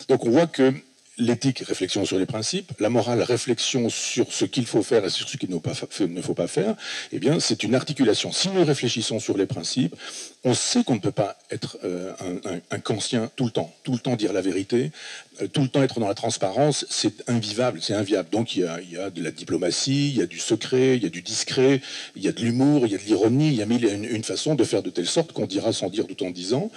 Donc on voit que l'éthique, réflexion sur les principes, la morale, réflexion sur ce qu'il faut faire et sur ce qu'il ne faut pas faire, eh bien, c'est une articulation. Si nous réfléchissons sur les principes, on sait qu'on ne peut pas être un kantien tout le temps dire la vérité, tout le temps être dans la transparence, c'est invivable, c'est inviable. Donc il y a de la diplomatie, il y a du secret, il y a du discret, il y a de l'humour, il y a de l'ironie, il y a mille une façon de faire de telle sorte qu'on dira sans dire tout en disant,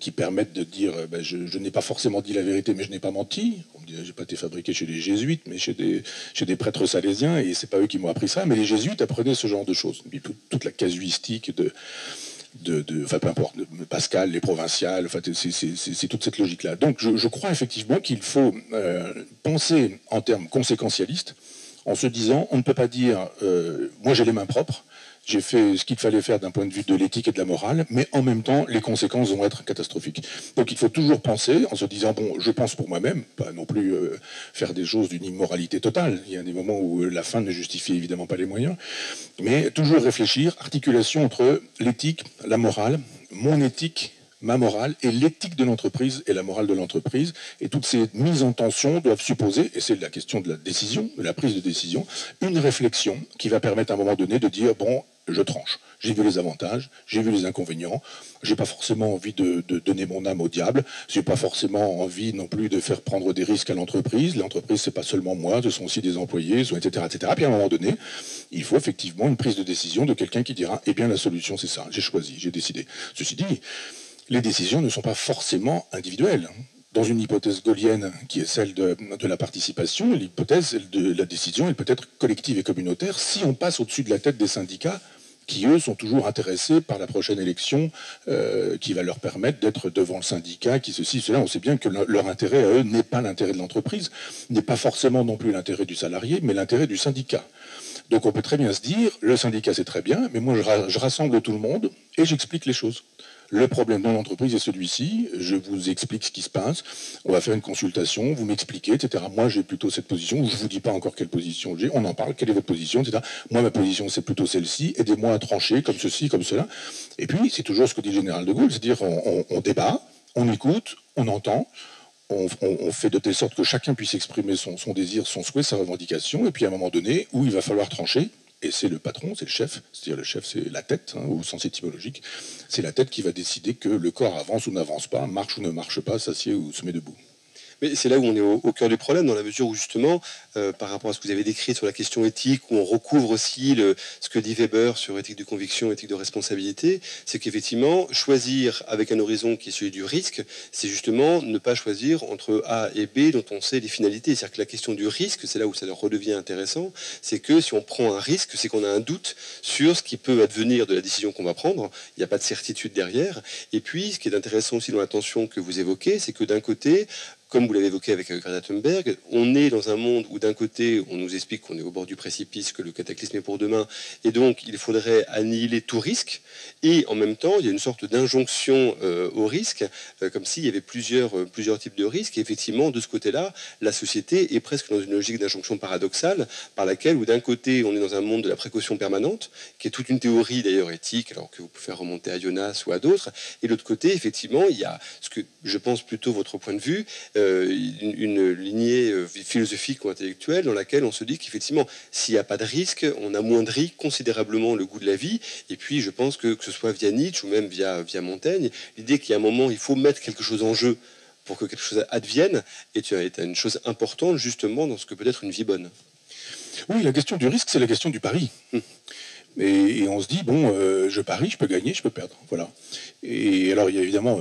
qui permettent de dire ben, je n'ai pas forcément dit la vérité, mais je n'ai pas menti. On me dit, j'ai pas été fabriqué chez les jésuites, mais chez des prêtres salésiens, et c'est pas eux qui m'ont appris ça, mais les jésuites apprenaient ce genre de choses. Et toute la casuistique enfin peu importe, Pascal, les provinciales, enfin, c'est toute cette logique-là. Donc je crois effectivement qu'il faut penser en termes conséquentialistes, en se disant, on ne peut pas dire, moi j'ai les mains propres, j'ai fait ce qu'il fallait faire d'un point de vue de l'éthique et de la morale, mais en même temps, les conséquences vont être catastrophiques. Donc il faut toujours penser en se disant, bon, je pense pour moi-même, pas non plus faire des choses d'une immoralité totale. Il y a des moments où la fin ne justifie évidemment pas les moyens, mais toujours réfléchir, articulation entre l'éthique, la morale, mon éthique, ma morale, et l'éthique de l'entreprise et la morale de l'entreprise. Et toutes ces mises en tension doivent supposer, et c'est la question de la décision, de la prise de décision, une réflexion qui va permettre à un moment donné de dire, bon, je tranche. J'ai vu les avantages, j'ai vu les inconvénients, j'ai pas forcément envie de donner mon âme au diable, j'ai pas forcément envie non plus de faire prendre des risques à l'entreprise. L'entreprise, c'est pas seulement moi, ce sont aussi des employés, etc., etc. Puis à un moment donné, il faut effectivement une prise de décision de quelqu'un qui dira, eh bien la solution c'est ça, j'ai choisi, j'ai décidé. Ceci dit, les décisions ne sont pas forcément individuelles. Dans une hypothèse gaullienne qui est celle de la participation, l'hypothèse de la décision, elle peut être collective et communautaire si on passe au-dessus de la tête des syndicats qui, eux, sont toujours intéressés par la prochaine élection qui va leur permettre d'être devant le syndicat, qui ceci, cela. On sait bien que leur intérêt, à eux, n'est pas l'intérêt de l'entreprise, n'est pas forcément non plus l'intérêt du salarié, mais l'intérêt du syndicat. Donc on peut très bien se dire, le syndicat c'est très bien, mais moi je rassemble tout le monde et j'explique les choses. Le problème dans l'entreprise est celui-ci, je vous explique ce qui se passe, on va faire une consultation, vous m'expliquez, etc. Moi j'ai plutôt cette position, je ne vous dis pas encore quelle position j'ai, on en parle, quelle est votre position, etc. Moi ma position c'est plutôt celle-ci, aidez-moi à trancher comme ceci, comme cela. Et puis c'est toujours ce que dit le général de Gaulle, c'est-à-dire on débat, on écoute, on entend, on fait de telle sorte que chacun puisse exprimer son désir, son souhait, sa revendication, et puis à un moment donné où il va falloir trancher. Et c'est le patron, c'est le chef, c'est-à-dire le chef, c'est la tête, hein, au sens étymologique, c'est la tête qui va décider que le corps avance ou n'avance pas, marche ou ne marche pas, s'assied ou se met debout. Mais c'est là où on est au cœur du problème, dans la mesure où justement, par rapport à ce que vous avez décrit sur la question éthique, où on recouvre aussi ce que dit Weber sur éthique de conviction, éthique de responsabilité, c'est qu'effectivement, choisir avec un horizon qui est celui du risque, c'est justement ne pas choisir entre A et B dont on sait les finalités. C'est-à-dire que la question du risque, c'est là où ça redevient intéressant, c'est que si on prend un risque, c'est qu'on a un doute sur ce qui peut advenir de la décision qu'on va prendre, il n'y a pas de certitude derrière. Et puis, ce qui est intéressant aussi dans la tension que vous évoquez, c'est que d'un côté, comme vous l'avez évoqué avec Greta Thunberg, on est dans un monde où d'un côté, on nous explique qu'on est au bord du précipice, que le cataclysme est pour demain, et donc il faudrait annihiler tout risque, et en même temps, il y a une sorte d'injonction au risque, comme s'il y avait plusieurs types de risques, et effectivement, de ce côté-là, la société est presque dans une logique d'injonction paradoxale, par laquelle, où d'un côté, on est dans un monde de la précaution permanente, qui est toute une théorie d'ailleurs éthique, alors que vous pouvez faire remonter à Jonas ou à d'autres, et de l'autre côté, effectivement, il y a ce que je pense plutôt votre point de vue, une lignée philosophique ou intellectuelle dans laquelle on se dit qu'effectivement, s'il n'y a pas de risque, on amoindrit considérablement le goût de la vie. Et puis, je pense que ce soit via Nietzsche ou même via Montaigne, l'idée qu'il y a un moment, il faut mettre quelque chose en jeu pour que quelque chose advienne, et tu as une chose importante justement dans ce que peut être une vie bonne. Oui, la question du risque, c'est la question du pari. Et on se dit, bon, je parie, je peux gagner, je peux perdre. Voilà. Et alors, il y a évidemment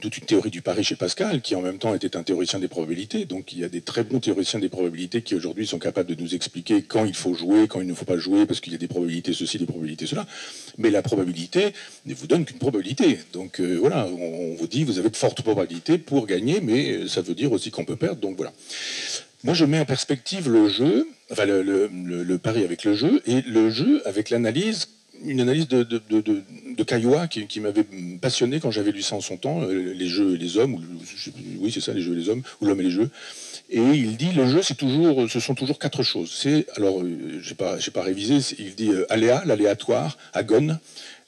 toute une théorie du pari chez Pascal, qui en même temps était un théoricien des probabilités. Donc, il y a des très bons théoriciens des probabilités qui aujourd'hui sont capables de nous expliquer quand il faut jouer, quand il ne faut pas jouer, parce qu'il y a des probabilités ceci, des probabilités cela. Mais la probabilité ne vous donne qu'une probabilité. Donc, voilà, on vous dit, vous avez de fortes probabilités pour gagner, mais ça veut dire aussi qu'on peut perdre. Donc, voilà. Moi, je mets en perspective le jeu, enfin le pari avec le jeu, et le jeu avec l'analyse une analyse de Caillois qui m'avait passionné quand j'avais lu ça en son temps, Les jeux et les hommes, ou oui c'est ça, Les jeux et les hommes, ou l'homme et les jeux. Et il dit, le jeu, c'est toujours, ce sont toujours quatre choses. C'est, alors, j'ai pas révisé, il dit aléa, l'aléatoire, agone,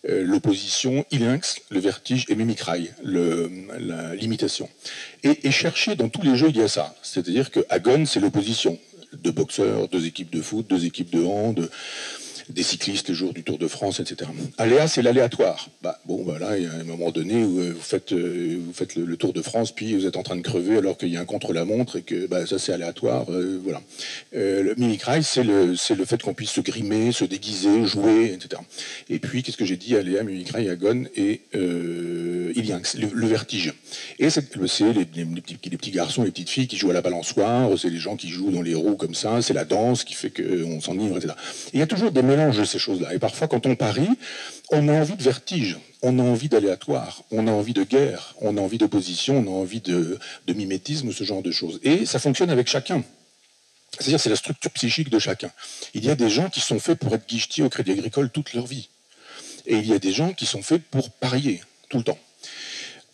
l'opposition, ilinx, le vertige, et mimicry, la limitation. Et chercher, dans tous les jeux, il y a ça. C'est-à-dire que agone, c'est l'opposition. Deux boxeurs, deux équipes de foot, deux équipes de hand, des cyclistes les jours du Tour de France, etc. Aléa, c'est l'aléatoire. Bah, bon, bah là, il y a un moment donné où vous faites le Tour de France, puis vous êtes en train de crever alors qu'il y a un contre-la-montre et que bah, ça, c'est aléatoire. Voilà. Le mimicry, c'est le fait qu'on puisse se grimer, se déguiser, jouer, etc. Et puis, qu'est-ce que j'ai dit? Aléa, mimicry, agone et ilinx, le vertige. Et c'est les petits garçons, les petites filles qui jouent à la balançoire, c'est les gens qui jouent dans les roues comme ça, c'est la danse qui fait qu'on s'enivre, etc. Et il y a toujours des mélange de ces choses-là. Et parfois, quand on parie, on a envie de vertige, on a envie d'aléatoire, on a envie de guerre, on a envie d'opposition, on a envie de mimétisme, ce genre de choses. Et ça fonctionne avec chacun. C'est-à-dire, c'est la structure psychique de chacun. Il y a des gens qui sont faits pour être guichetiers au Crédit Agricole toute leur vie. Et il y a des gens qui sont faits pour parier tout le temps.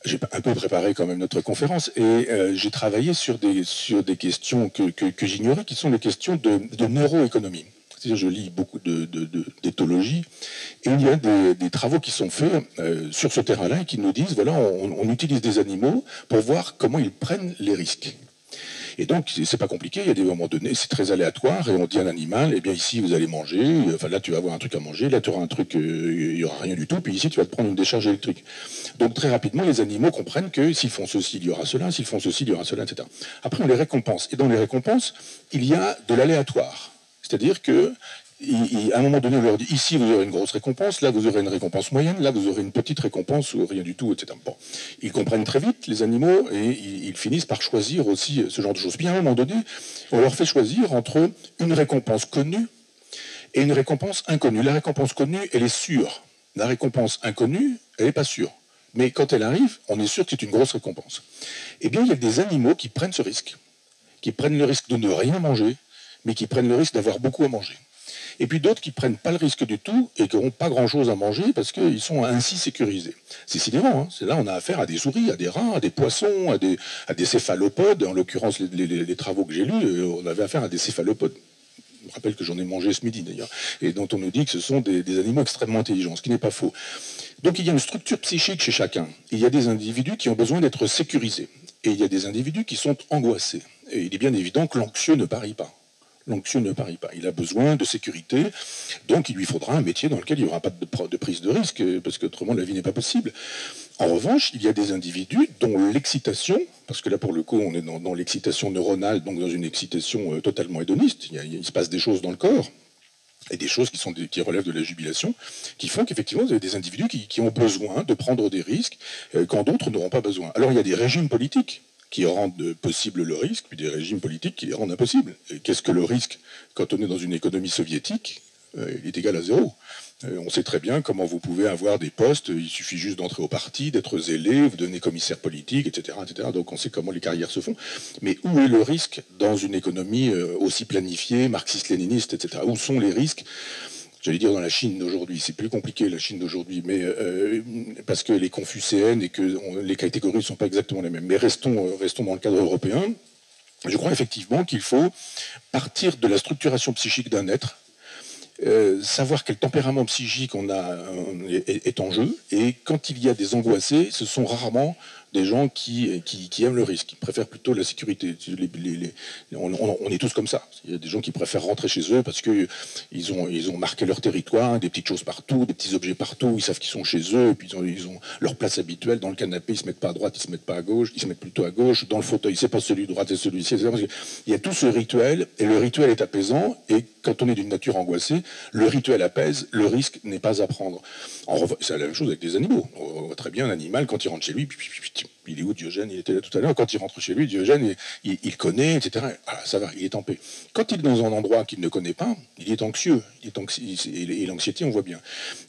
J'ai un peu préparé quand même notre conférence et j'ai travaillé sur des questions que j'ignorais, qui sont les questions de neuroéconomie. Je lis beaucoup d'éthologie, et il y a des travaux qui sont faits sur ce terrain-là et qui nous disent, voilà, on utilise des animaux pour voir comment ils prennent les risques. Et donc, c'est pas compliqué, il y a des moments donnés, c'est très aléatoire, et on dit à un animal, eh bien ici, vous allez manger, enfin là, tu vas avoir un truc à manger, là, tu auras un truc, il n'y aura rien du tout, puis ici, tu vas te prendre une décharge électrique. Donc, très rapidement, les animaux comprennent que s'ils font ceci, il y aura cela, s'ils font ceci, il y aura cela, etc. Après, on les récompense. Et dans les récompenses, il y a de l'aléatoire. C'est-à-dire qu'à un moment donné, on leur dit, ici, vous aurez une grosse récompense, là, vous aurez une récompense moyenne, là, vous aurez une petite récompense ou rien du tout, etc. Bon. Ils comprennent très vite, les animaux, et ils finissent par choisir aussi ce genre de choses. Puis à un moment donné, on leur fait choisir entre une récompense connue et une récompense inconnue. La récompense connue, elle est sûre. La récompense inconnue, elle n'est pas sûre. Mais quand elle arrive, on est sûr que c'est une grosse récompense. Eh bien, il y a des animaux qui prennent ce risque, qui prennent le risque de ne rien manger, mais qui prennent le risque d'avoir beaucoup à manger. Et puis d'autres qui ne prennent pas le risque du tout et qui n'auront pas grand-chose à manger parce qu'ils sont ainsi sécurisés. C'est sidérant, hein. C'est là on a affaire à des souris, à des rats, à des poissons, à des céphalopodes. En l'occurrence, les travaux que j'ai lus, on avait affaire à des céphalopodes. Je me rappelle que j'en ai mangé ce midi d'ailleurs, et dont on nous dit que ce sont des animaux extrêmement intelligents, ce qui n'est pas faux. Donc il y a une structure psychique chez chacun. Il y a des individus qui ont besoin d'être sécurisés. Et il y a des individus qui sont angoissés. Et il est bien évident que l'anxieux ne parie pas. L'anxieux ne parie pas. Il a besoin de sécurité, donc il lui faudra un métier dans lequel il n'y aura pas de prise de risque, parce qu'autrement la vie n'est pas possible. En revanche, il y a des individus dont l'excitation, parce que là pour le coup on est dans l'excitation neuronale, donc dans une excitation totalement hédoniste, il se passe des choses dans le corps, et des choses qui relèvent de la jubilation, qui font qu'effectivement vous avez des individus qui ont besoin de prendre des risques, quand d'autres n'auront pas besoin. Alors il y a des régimes politiques qui rendent possible le risque, puis des régimes politiques qui les rendent impossibles. Qu'est-ce que le risque quand on est dans une économie soviétique? Il est égal à zéro. On sait très bien comment vous pouvez avoir des postes, il suffit juste d'entrer au parti, d'être zélé, vous devenez commissaire politique, etc., etc. Donc on sait comment les carrières se font. Mais où est le risque dans une économie aussi planifiée, marxiste-léniniste, etc.? Où sont les risques? J'allais dire dans la Chine d'aujourd'hui, c'est plus compliqué la Chine d'aujourd'hui, mais parce que les confucéennes et que les catégories ne sont pas exactement les mêmes. Mais restons dans le cadre européen. Je crois effectivement qu'il faut partir de la structuration psychique d'un être, savoir quel tempérament psychique on a est en jeu, et quand il y a des angoissés, ce sont rarement des gens qui aiment le risque, qui préfèrent plutôt la sécurité. On est tous comme ça. Il y a des gens qui préfèrent rentrer chez eux parce qu'ils ont marqué leur territoire, des petites choses partout, des petits objets partout, ils savent qu'ils sont chez eux, et puis ils ont leur place habituelle. Dans le canapé, ils ne se mettent pas à droite, ils ne se mettent pas à gauche, ils se mettent plutôt à gauche. Dans le fauteuil, c'est pas celui de droite et celui-ci. Il y a tout ce rituel, et le rituel est apaisant, et quand on est d'une nature angoissée, le rituel apaise, le risque n'est pas à prendre. C'est la même chose avec des animaux. On voit très bien un animal, quand il rentre chez lui, Il est où Diogène? Il était là tout à l'heure. Quand il rentre chez lui, Diogène, il connaît, etc. Ah, ça va, il est en paix. Quand il est dans un endroit qu'il ne connaît pas, il est anxieux. Et l'anxiété, on voit bien.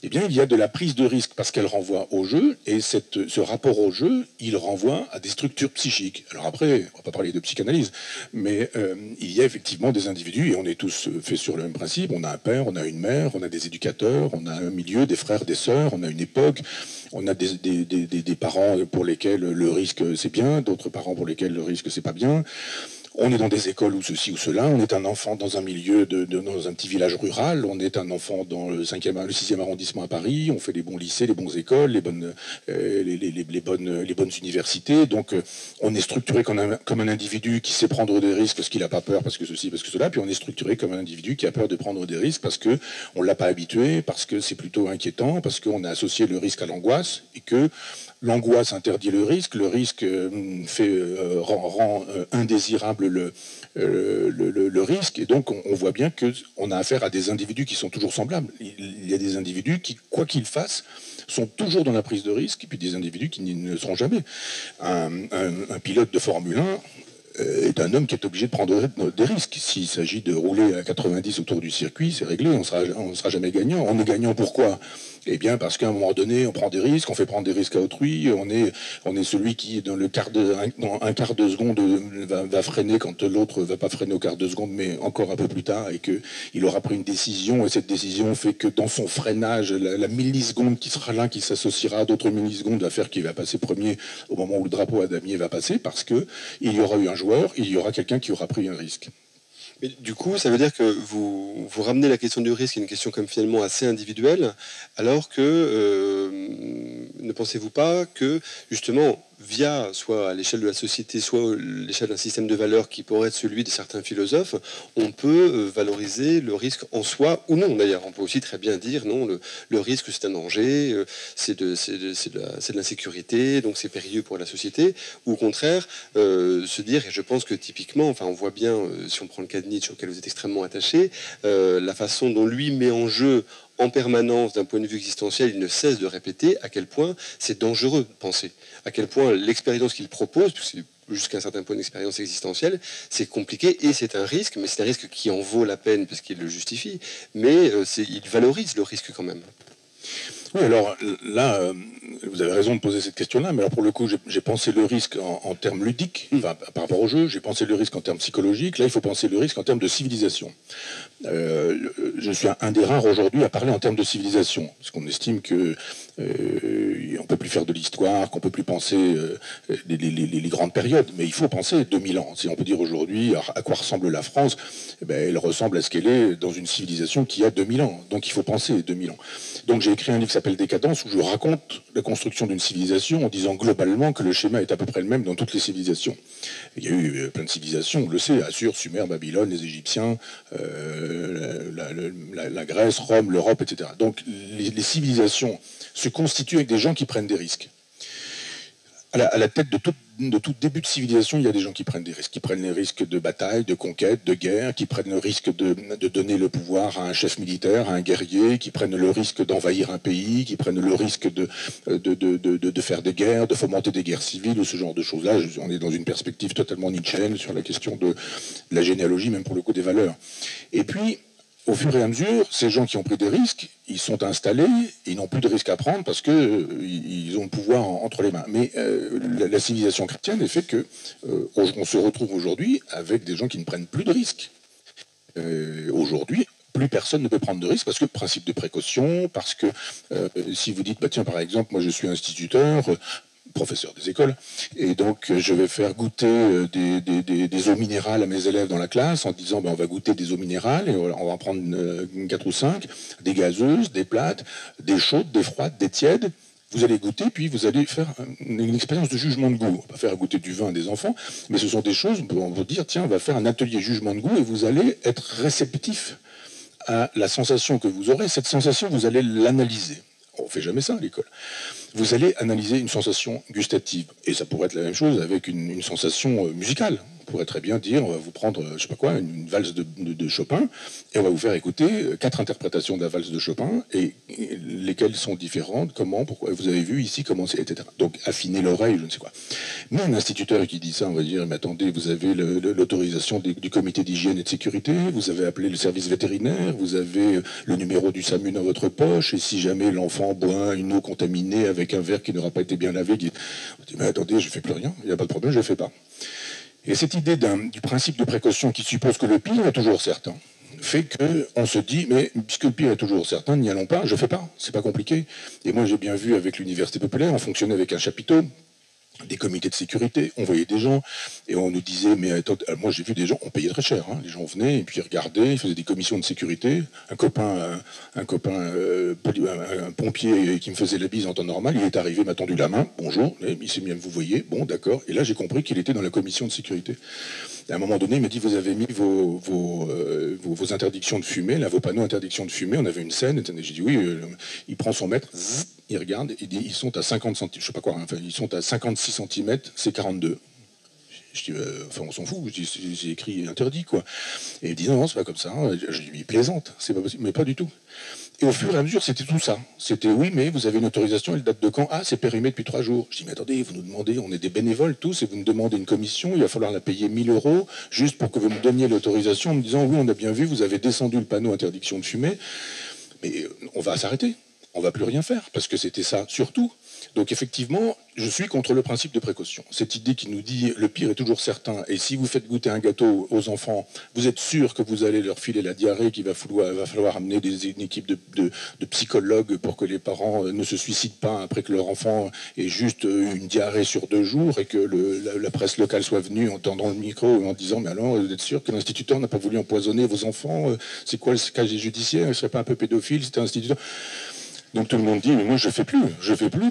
Eh bien, il y a de la prise de risque parce qu'elle renvoie au jeu. Et ce rapport au jeu, il renvoie à des structures psychiques. Alors après, on va pas parler de psychanalyse, mais il y a effectivement des individus, et on est tous faits sur le même principe. On a un père, on a une mère, on a des éducateurs, on a un milieu, des frères, des sœurs, on a une époque, on a des parents pour lesquels le risque c'est bien, d'autres parents pour lesquels le risque c'est pas bien. On est dans des écoles où ceci ou cela, on est un enfant dans un milieu, dans un petit village rural, on est un enfant dans le 6e arrondissement à Paris, on fait les bons lycées, les bonnes écoles, les bonnes universités, donc on est structuré comme un individu qui sait prendre des risques parce qu'il n'a pas peur, parce que ceci, parce que cela, puis on est structuré comme un individu qui a peur de prendre des risques parce qu'on ne l'a pas habitué, parce que c'est plutôt inquiétant, parce qu'on a associé le risque à l'angoisse, et que l'angoisse interdit le risque rend indésirable le risque, et donc on voit bien qu'on a affaire à des individus qui sont toujours semblables. Il y a des individus qui, quoi qu'ils fassent, sont toujours dans la prise de risque, et puis des individus qui ne le seront jamais. Un pilote de Formule 1 est un homme qui est obligé de prendre des risques. S'il s'agit de rouler à 90 autour du circuit, c'est réglé, on sera jamais gagnant. On est gagnant pourquoi ? Eh bien, parce qu'à un moment donné, on prend des risques, on fait prendre des risques à autrui, on est celui qui, dans un quart de seconde, va freiner quand l'autre ne va pas freiner au quart de seconde, mais encore un peu plus tard, et qu'il aura pris une décision, et cette décision fait que dans son freinage, la milliseconde qui sera là, qui s'associera à d'autres millisecondes, va faire qu'il va passer premier au moment où le drapeau à damier va passer, parce qu'il y aura eu un joueur, il y aura quelqu'un qui aura pris un risque. Mais du coup, ça veut dire que vous ramenez la question du risque à une question comme finalement assez individuelle, alors que ne pensez-vous pas que justement, via soit à l'échelle de la société, soit à l'échelle d'un système de valeurs qui pourrait être celui de certains philosophes, on peut valoriser le risque en soi ou non d'ailleurs. On peut aussi très bien dire non, le risque c'est un danger, c'est de l'insécurité, donc c'est périlleux pour la société, ou au contraire se dire, et je pense que typiquement, enfin on voit bien, si on prend le cas de Nietzsche auquel vous êtes extrêmement attaché, la façon dont lui met en jeu en permanence, d'un point de vue existentiel, il ne cesse de répéter à quel point c'est dangereux de penser, à quel point l'expérience qu'il propose, puisque jusqu'à un certain point d'expérience existentielle, c'est compliqué et c'est un risque, mais c'est un risque qui en vaut la peine parce qu'il le justifie, mais il valorise le risque quand même. Oui, alors là, vous avez raison de poser cette question-là, mais alors pour le coup, j'ai pensé le risque en termes ludiques, enfin, par rapport au jeu, j'ai pensé le risque en termes psychologiques, là il faut penser le risque en termes de civilisation. Je suis un des rares aujourd'hui à parler en termes de civilisation, parce qu'on estime que on ne peut plus faire de l'histoire, qu'on ne peut plus penser les grandes périodes, mais il faut penser 2000 ans. Si on peut dire aujourd'hui à quoi ressemble la France, eh bien, elle ressemble à ce qu'elle est dans une civilisation qui a 2000 ans, donc il faut penser 2000 ans. Donc j'ai écrit un livre qui s'appelle Décadence, où je raconte la construction d'une civilisation en disant globalement que le schéma est à peu près le même dans toutes les civilisations. Il y a eu plein de civilisations, on le sait, Assur, Sumer, Babylone, les Égyptiens, la Grèce, Rome, l'Europe, etc. Donc les civilisations se constituent avec des gens qui prennent des risques. À la tête de tout début de civilisation, il y a des gens qui prennent des risques. Qui prennent les risques de bataille, de conquête, de guerre, qui prennent le risque de donner le pouvoir à un chef militaire, à un guerrier, qui prennent le risque d'envahir un pays, qui prennent le risque de faire des guerres, de fomenter des guerres civiles, ou ce genre de choses-là. On est dans une perspective totalement nietzschéenne sur la question de la généalogie, même pour le coup des valeurs. Et puis, au fur et à mesure, ces gens qui ont pris des risques, ils sont installés, ils n'ont plus de risques à prendre parce qu'ils ont le pouvoir entre les mains. Mais la civilisation chrétienne est fait que on se retrouve aujourd'hui avec des gens qui ne prennent plus de risques. Aujourd'hui, plus personne ne peut prendre de risque parce que principe de précaution, parce que si vous dites, bah, tiens, par exemple, moi je suis instituteur, professeur des écoles, et donc je vais faire goûter des eaux minérales à mes élèves dans la classe en disant ben, on va goûter des eaux minérales, et on va en prendre 4 ou 5, des gazeuses, des plates, des chaudes, des froides, des tièdes. Vous allez goûter, puis vous allez faire une expérience de jugement de goût. On ne va pas faire goûter du vin à des enfants, mais ce sont des choses, on peut dire, tiens, on va faire un atelier jugement de goût, et vous allez être réceptif à la sensation que vous aurez. Cette sensation, vous allez l'analyser. On ne fait jamais ça à l'école. Vous allez analyser une sensation gustative. Et ça pourrait être la même chose avec une sensation musicale. pourrait très bien dire, on va vous prendre, je sais pas quoi, une valse de Chopin, et on va vous faire écouter 4 interprétations de la valse de Chopin, et lesquelles sont différentes, comment, pourquoi, vous avez vu ici, comment c'est, etc. Donc, affiner l'oreille, je ne sais quoi. Mais un instituteur qui dit ça, on va dire, mais attendez, vous avez l'autorisation du comité d'hygiène et de sécurité, vous avez appelé le service vétérinaire, vous avez le numéro du SAMU dans votre poche, et si jamais l'enfant boit une eau contaminée avec un verre qui n'aura pas été bien lavé, qui... on dit, mais attendez, je ne fais plus rien, il n'y a pas de problème, je ne le fais pas. Et cette idée du principe de précaution qui suppose que le pire est toujours certain, fait qu'on se dit, mais puisque le pire est toujours certain, n'y allons pas, je ne fais pas, c'est pas compliqué. Et moi j'ai bien vu avec l'Université populaire, on fonctionnait avec un chapiteau, des comités de sécurité, on voyait des gens, et on nous disait, mais attends, moi j'ai vu des gens, on payait très cher, hein, les gens venaient, et puis ils regardaient, ils faisaient des commissions de sécurité, un pompier qui me faisait la bise en temps normal, il est arrivé, m'a tendu la main, bonjour, il s'est mis à me vous voyez, bon d'accord, et là j'ai compris qu'il était dans la commission de sécurité. Et à un moment donné, il m'a dit, vous avez mis vos interdictions de fumée, là, vos panneaux interdiction de fumée, on avait une scène, et j'ai dit, oui, il prend son mètre, zzz, il regarde, il dit, ils sont à 50 cm, je sais pas quoi, enfin, ils sont à 56 cm, c'est 42. Je dis, enfin, on s'en fout, j'ai écrit interdit, quoi. Et il dit, non, c'est pas comme ça. Je lui dis, plaisante, c'est pas possible, mais pas du tout. Et au fur et à mesure, c'était tout ça. C'était, oui, mais vous avez une autorisation, elle date de quand? Ah, c'est périmé depuis 3 jours. Je dis, mais attendez, vous nous demandez, on est des bénévoles tous, et vous nous demandez une commission, il va falloir la payer 1000 euros, juste pour que vous me donniez l'autorisation, en me disant, oui, on a bien vu, vous avez descendu le panneau interdiction de fumer, mais on va s'arrêter. On ne va plus rien faire, parce que c'était ça surtout. Donc effectivement, je suis contre le principe de précaution. Cette idée qui nous dit le pire est toujours certain, et si vous faites goûter un gâteau aux enfants, vous êtes sûr que vous allez leur filer la diarrhée, qu'il va falloir amener une équipe de psychologues pour que les parents ne se suicident pas après que leur enfant ait juste une diarrhée sur 2 jours, et que la presse locale soit venue en tendant le micro en disant « Mais alors, vous êtes sûr que l'instituteur n'a pas voulu empoisonner vos enfants? C'est quoi le cas judiciaire? Il ne serait pas un peu pédophile? C'était un instituteur ?» Donc tout le monde dit, mais moi je fais plus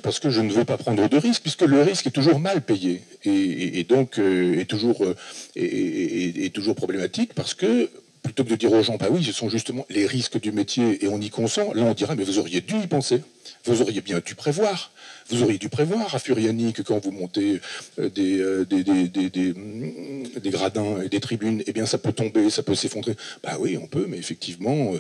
parce que je ne veux pas prendre de risque, puisque le risque est toujours mal payé et donc est toujours problématique, parce que plutôt que de dire aux gens, bah oui, ce sont justement les risques du métier et on y consent, là on dira, mais vous auriez dû y penser, vous auriez bien dû prévoir. Vous auriez dû prévoir à Furiani que quand vous montez des gradins et des tribunes, eh bien ça peut tomber, ça peut s'effondrer. Bah oui, on peut, mais effectivement,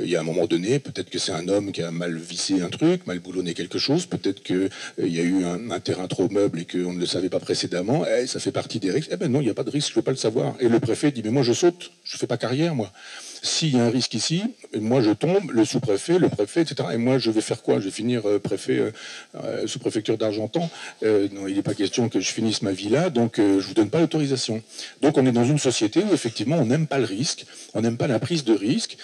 il y a un moment donné, peut-être que c'est un homme qui a mal vissé un truc, mal boulonné quelque chose, peut-être qu'il y a eu un terrain trop meuble et qu'on ne le savait pas précédemment, eh, ça fait partie des risques. Eh ben non, il n'y a pas de risque, je ne veux pas le savoir. Et le préfet dit, mais moi je saute, je ne fais pas carrière, moi. S'il y a un risque ici, moi je tombe, le sous-préfet, le préfet, etc. Et moi je vais faire quoi? Je vais finir préfet, sous-préfecture d'Argentan. Non, il n'est pas question que je finisse ma vie là, donc je ne vous donne pas l'autorisation. Donc on est dans une société où effectivement on n'aime pas le risque, on n'aime pas la prise de risque.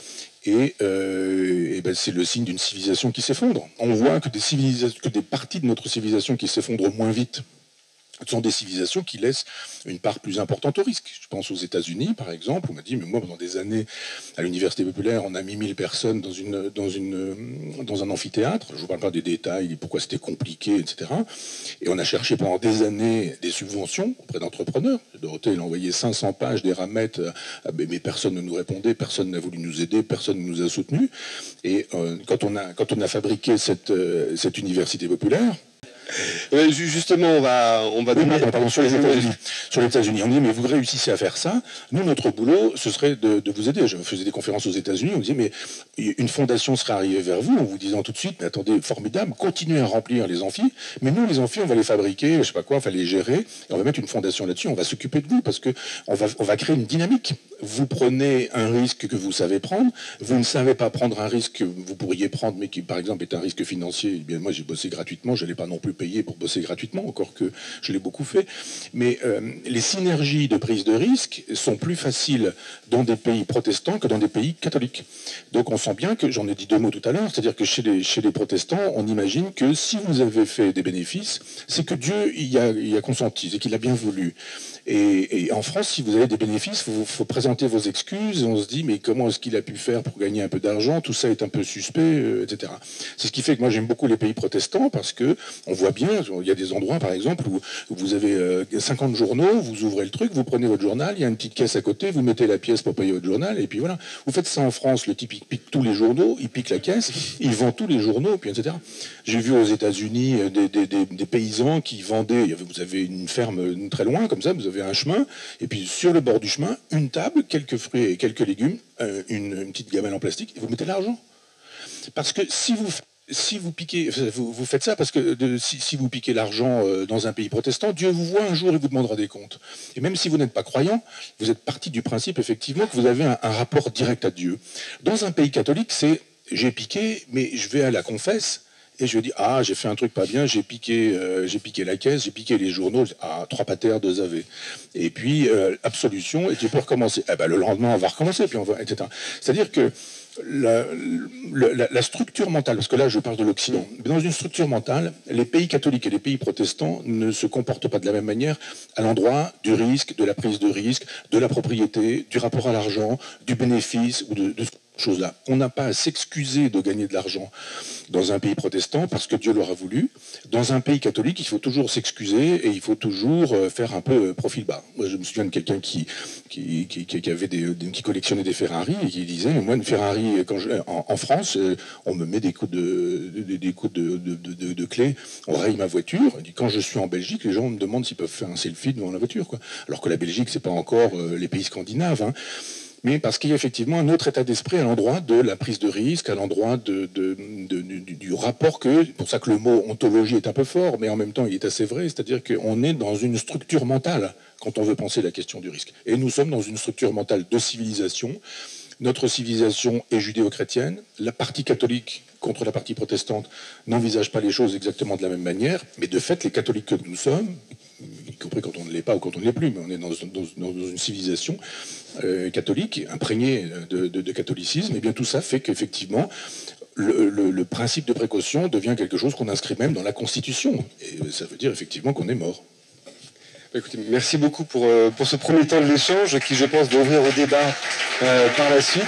Et ben c'est le signe d'une civilisation qui s'effondre. On voit que des parties de notre civilisation qui s'effondrent moins vite. Ce sont des civilisations qui laissent une part plus importante au risque. Je pense aux États-Unis, par exemple, où on m'a dit, mais moi, pendant des années, à l'Université populaire, on a mis 1000 personnes dans un amphithéâtre. Je ne vous parle pas des détails, pourquoi c'était compliqué, etc. Et on a cherché pendant des années des subventions auprès d'entrepreneurs. Dorothée, elle a envoyé 500 pages des ramettes, mais personne ne nous répondait, personne n'a voulu nous aider, personne ne nous a soutenus. Et quand on a fabriqué cette Université populaire, justement, on va oui, pardon, sur les États-Unis. On dit, mais vous réussissez à faire ça. Nous, notre boulot, ce serait de vous aider. Je faisais des conférences aux États-Unis. On disait, mais une fondation serait arrivée vers vous en vous disant tout de suite, mais attendez, formidable, continuez à remplir les amphis. Mais nous, les amphis, on va les fabriquer, je sais pas quoi, on va les gérer. Et on va mettre une fondation là-dessus. On va s'occuper de vous parce que on va créer une dynamique. Vous prenez un risque que vous savez prendre. Vous ne savez pas prendre un risque que vous pourriez prendre, mais qui, par exemple, est un risque financier. Eh bien, moi, j'ai bossé gratuitement. Je n'allais pas non plus payé pour bosser gratuitement, encore que je l'ai beaucoup fait, mais les synergies de prise de risque sont plus faciles dans des pays protestants que dans des pays catholiques. Donc on sent bien que, j'en ai dit 2 mots tout à l'heure, c'est-à-dire que chez les protestants, on imagine que si vous avez fait des bénéfices, c'est que Dieu y a consenti, c'est qu'il a bien voulu. Et en France, si vous avez des bénéfices, il faut présenter vos excuses, et on se dit, mais comment est-ce qu'il a pu faire pour gagner un peu d'argent, tout ça est un peu suspect, etc. C'est ce qui fait que moi j'aime beaucoup les pays protestants, parce que on voit voit bien, il y a des endroits par exemple où vous avez 50 journaux, vous ouvrez le truc, vous prenez votre journal, il y a une petite caisse à côté, vous mettez la pièce pour payer votre journal, et puis voilà. Vous faites ça en France, le type il pique tous les journaux, il pique la caisse, il vend tous les journaux, puis etc. J'ai vu aux États-Unis des paysans qui vendaient, vous avez une ferme très loin comme ça, vous avez un chemin, et puis sur le bord du chemin, une table, quelques fruits et quelques légumes, une petite gamelle en plastique, et vous mettez l'argent. Parce que si vous faites ça, parce que si vous piquez l'argent dans un pays protestant, Dieu vous voit un jour et vous demandera des comptes. Et même si vous n'êtes pas croyant, vous êtes parti du principe, effectivement, que vous avez un rapport direct à Dieu. Dans un pays catholique, c'est « j'ai piqué, mais je vais à la confesse ». Et je dis, ah, j'ai fait un truc pas bien, j'ai piqué la caisse, j'ai piqué les journaux, ah, 3 patères, 2 AV. Et puis, absolution, et tu peux recommencer. Eh ben, le lendemain, on va recommencer, puis on va, etc. C'est-à-dire que la structure mentale, parce que là, je parle de l'Occident, dans une structure mentale, les pays catholiques et les pays protestants ne se comportent pas de la même manière à l'endroit du risque, de la prise de risque, de la propriété, du rapport à l'argent, du bénéfice, ou de chose-là. On n'a pas à s'excuser de gagner de l'argent dans un pays protestant parce que Dieu l'aura voulu. Dans un pays catholique, il faut toujours s'excuser et il faut toujours faire un peu profil bas. Moi, je me souviens de quelqu'un qui collectionnait des Ferrari et qui disait, moi, une Ferrari, en France, on me met des coups de clé, on raye ma voiture. Et quand je suis en Belgique, les gens me demandent s'ils peuvent faire un selfie devant la voiture, quoi. Alors que la Belgique, c'est pas encore les pays scandinaves, hein. Mais parce qu'il y a effectivement un autre état d'esprit à l'endroit de la prise de risque, à l'endroit du rapport que... C'est pour ça que le mot ontologie est un peu fort, mais en même temps il est assez vrai, c'est-à-dire qu'on est dans une structure mentale quand on veut penser la question du risque. Et nous sommes dans une structure mentale de civilisation. Notre civilisation est judéo-chrétienne. La partie catholique contre la partie protestante n'envisage pas les choses exactement de la même manière, mais de fait, les catholiques que nous sommes, y compris quand on ne l'est pas ou quand on ne l'est plus, mais on est dans une civilisation catholique, imprégnée de catholicisme, et bien tout ça fait qu'effectivement, le principe de précaution devient quelque chose qu'on inscrit même dans la Constitution. Et ça veut dire effectivement qu'on est mort. Écoutez, merci beaucoup pour ce premier temps de l'échange qui, je pense, doit ouvrir au débat par la suite.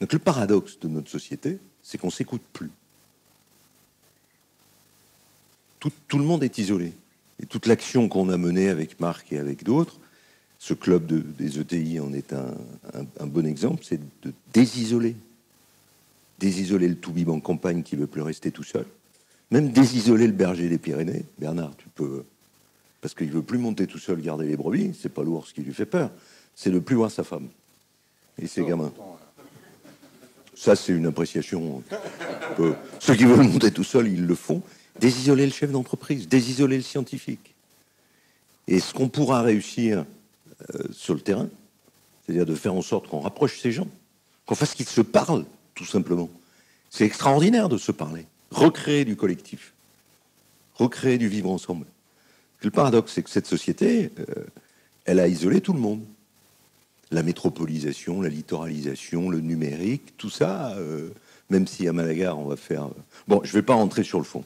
Donc le paradoxe de notre société, c'est qu'on ne s'écoute plus. Tout le monde est isolé. Et toute l'action qu'on a menée avec Marc et avec d'autres, ce club des ETI en est un bon exemple, c'est de désisoler. Désisoler le toubib en campagne qui ne veut plus rester tout seul. Même désisoler le berger des Pyrénées. Bernard, tu peux... Parce qu'il ne veut plus monter tout seul garder les brebis. C'est pas l'ours qui lui fait peur. C'est de plus voir sa femme et ses gamins. Ça, c'est une appréciation. Ceux qui veulent monter tout seul, ils le font. Désisoler le chef d'entreprise, désisoler le scientifique. Et ce qu'on pourra réussir sur le terrain, c'est-à-dire de faire en sorte qu'on rapproche ces gens, qu'on fasse qu'ils se parlent, tout simplement. C'est extraordinaire de se parler. Recréer du collectif, recréer du vivre ensemble. Le paradoxe, c'est que cette société, elle a isolé tout le monde. La métropolisation, la littoralisation, le numérique, tout ça, même si à Malaga, on va faire... Bon, je ne vais pas rentrer sur le fond.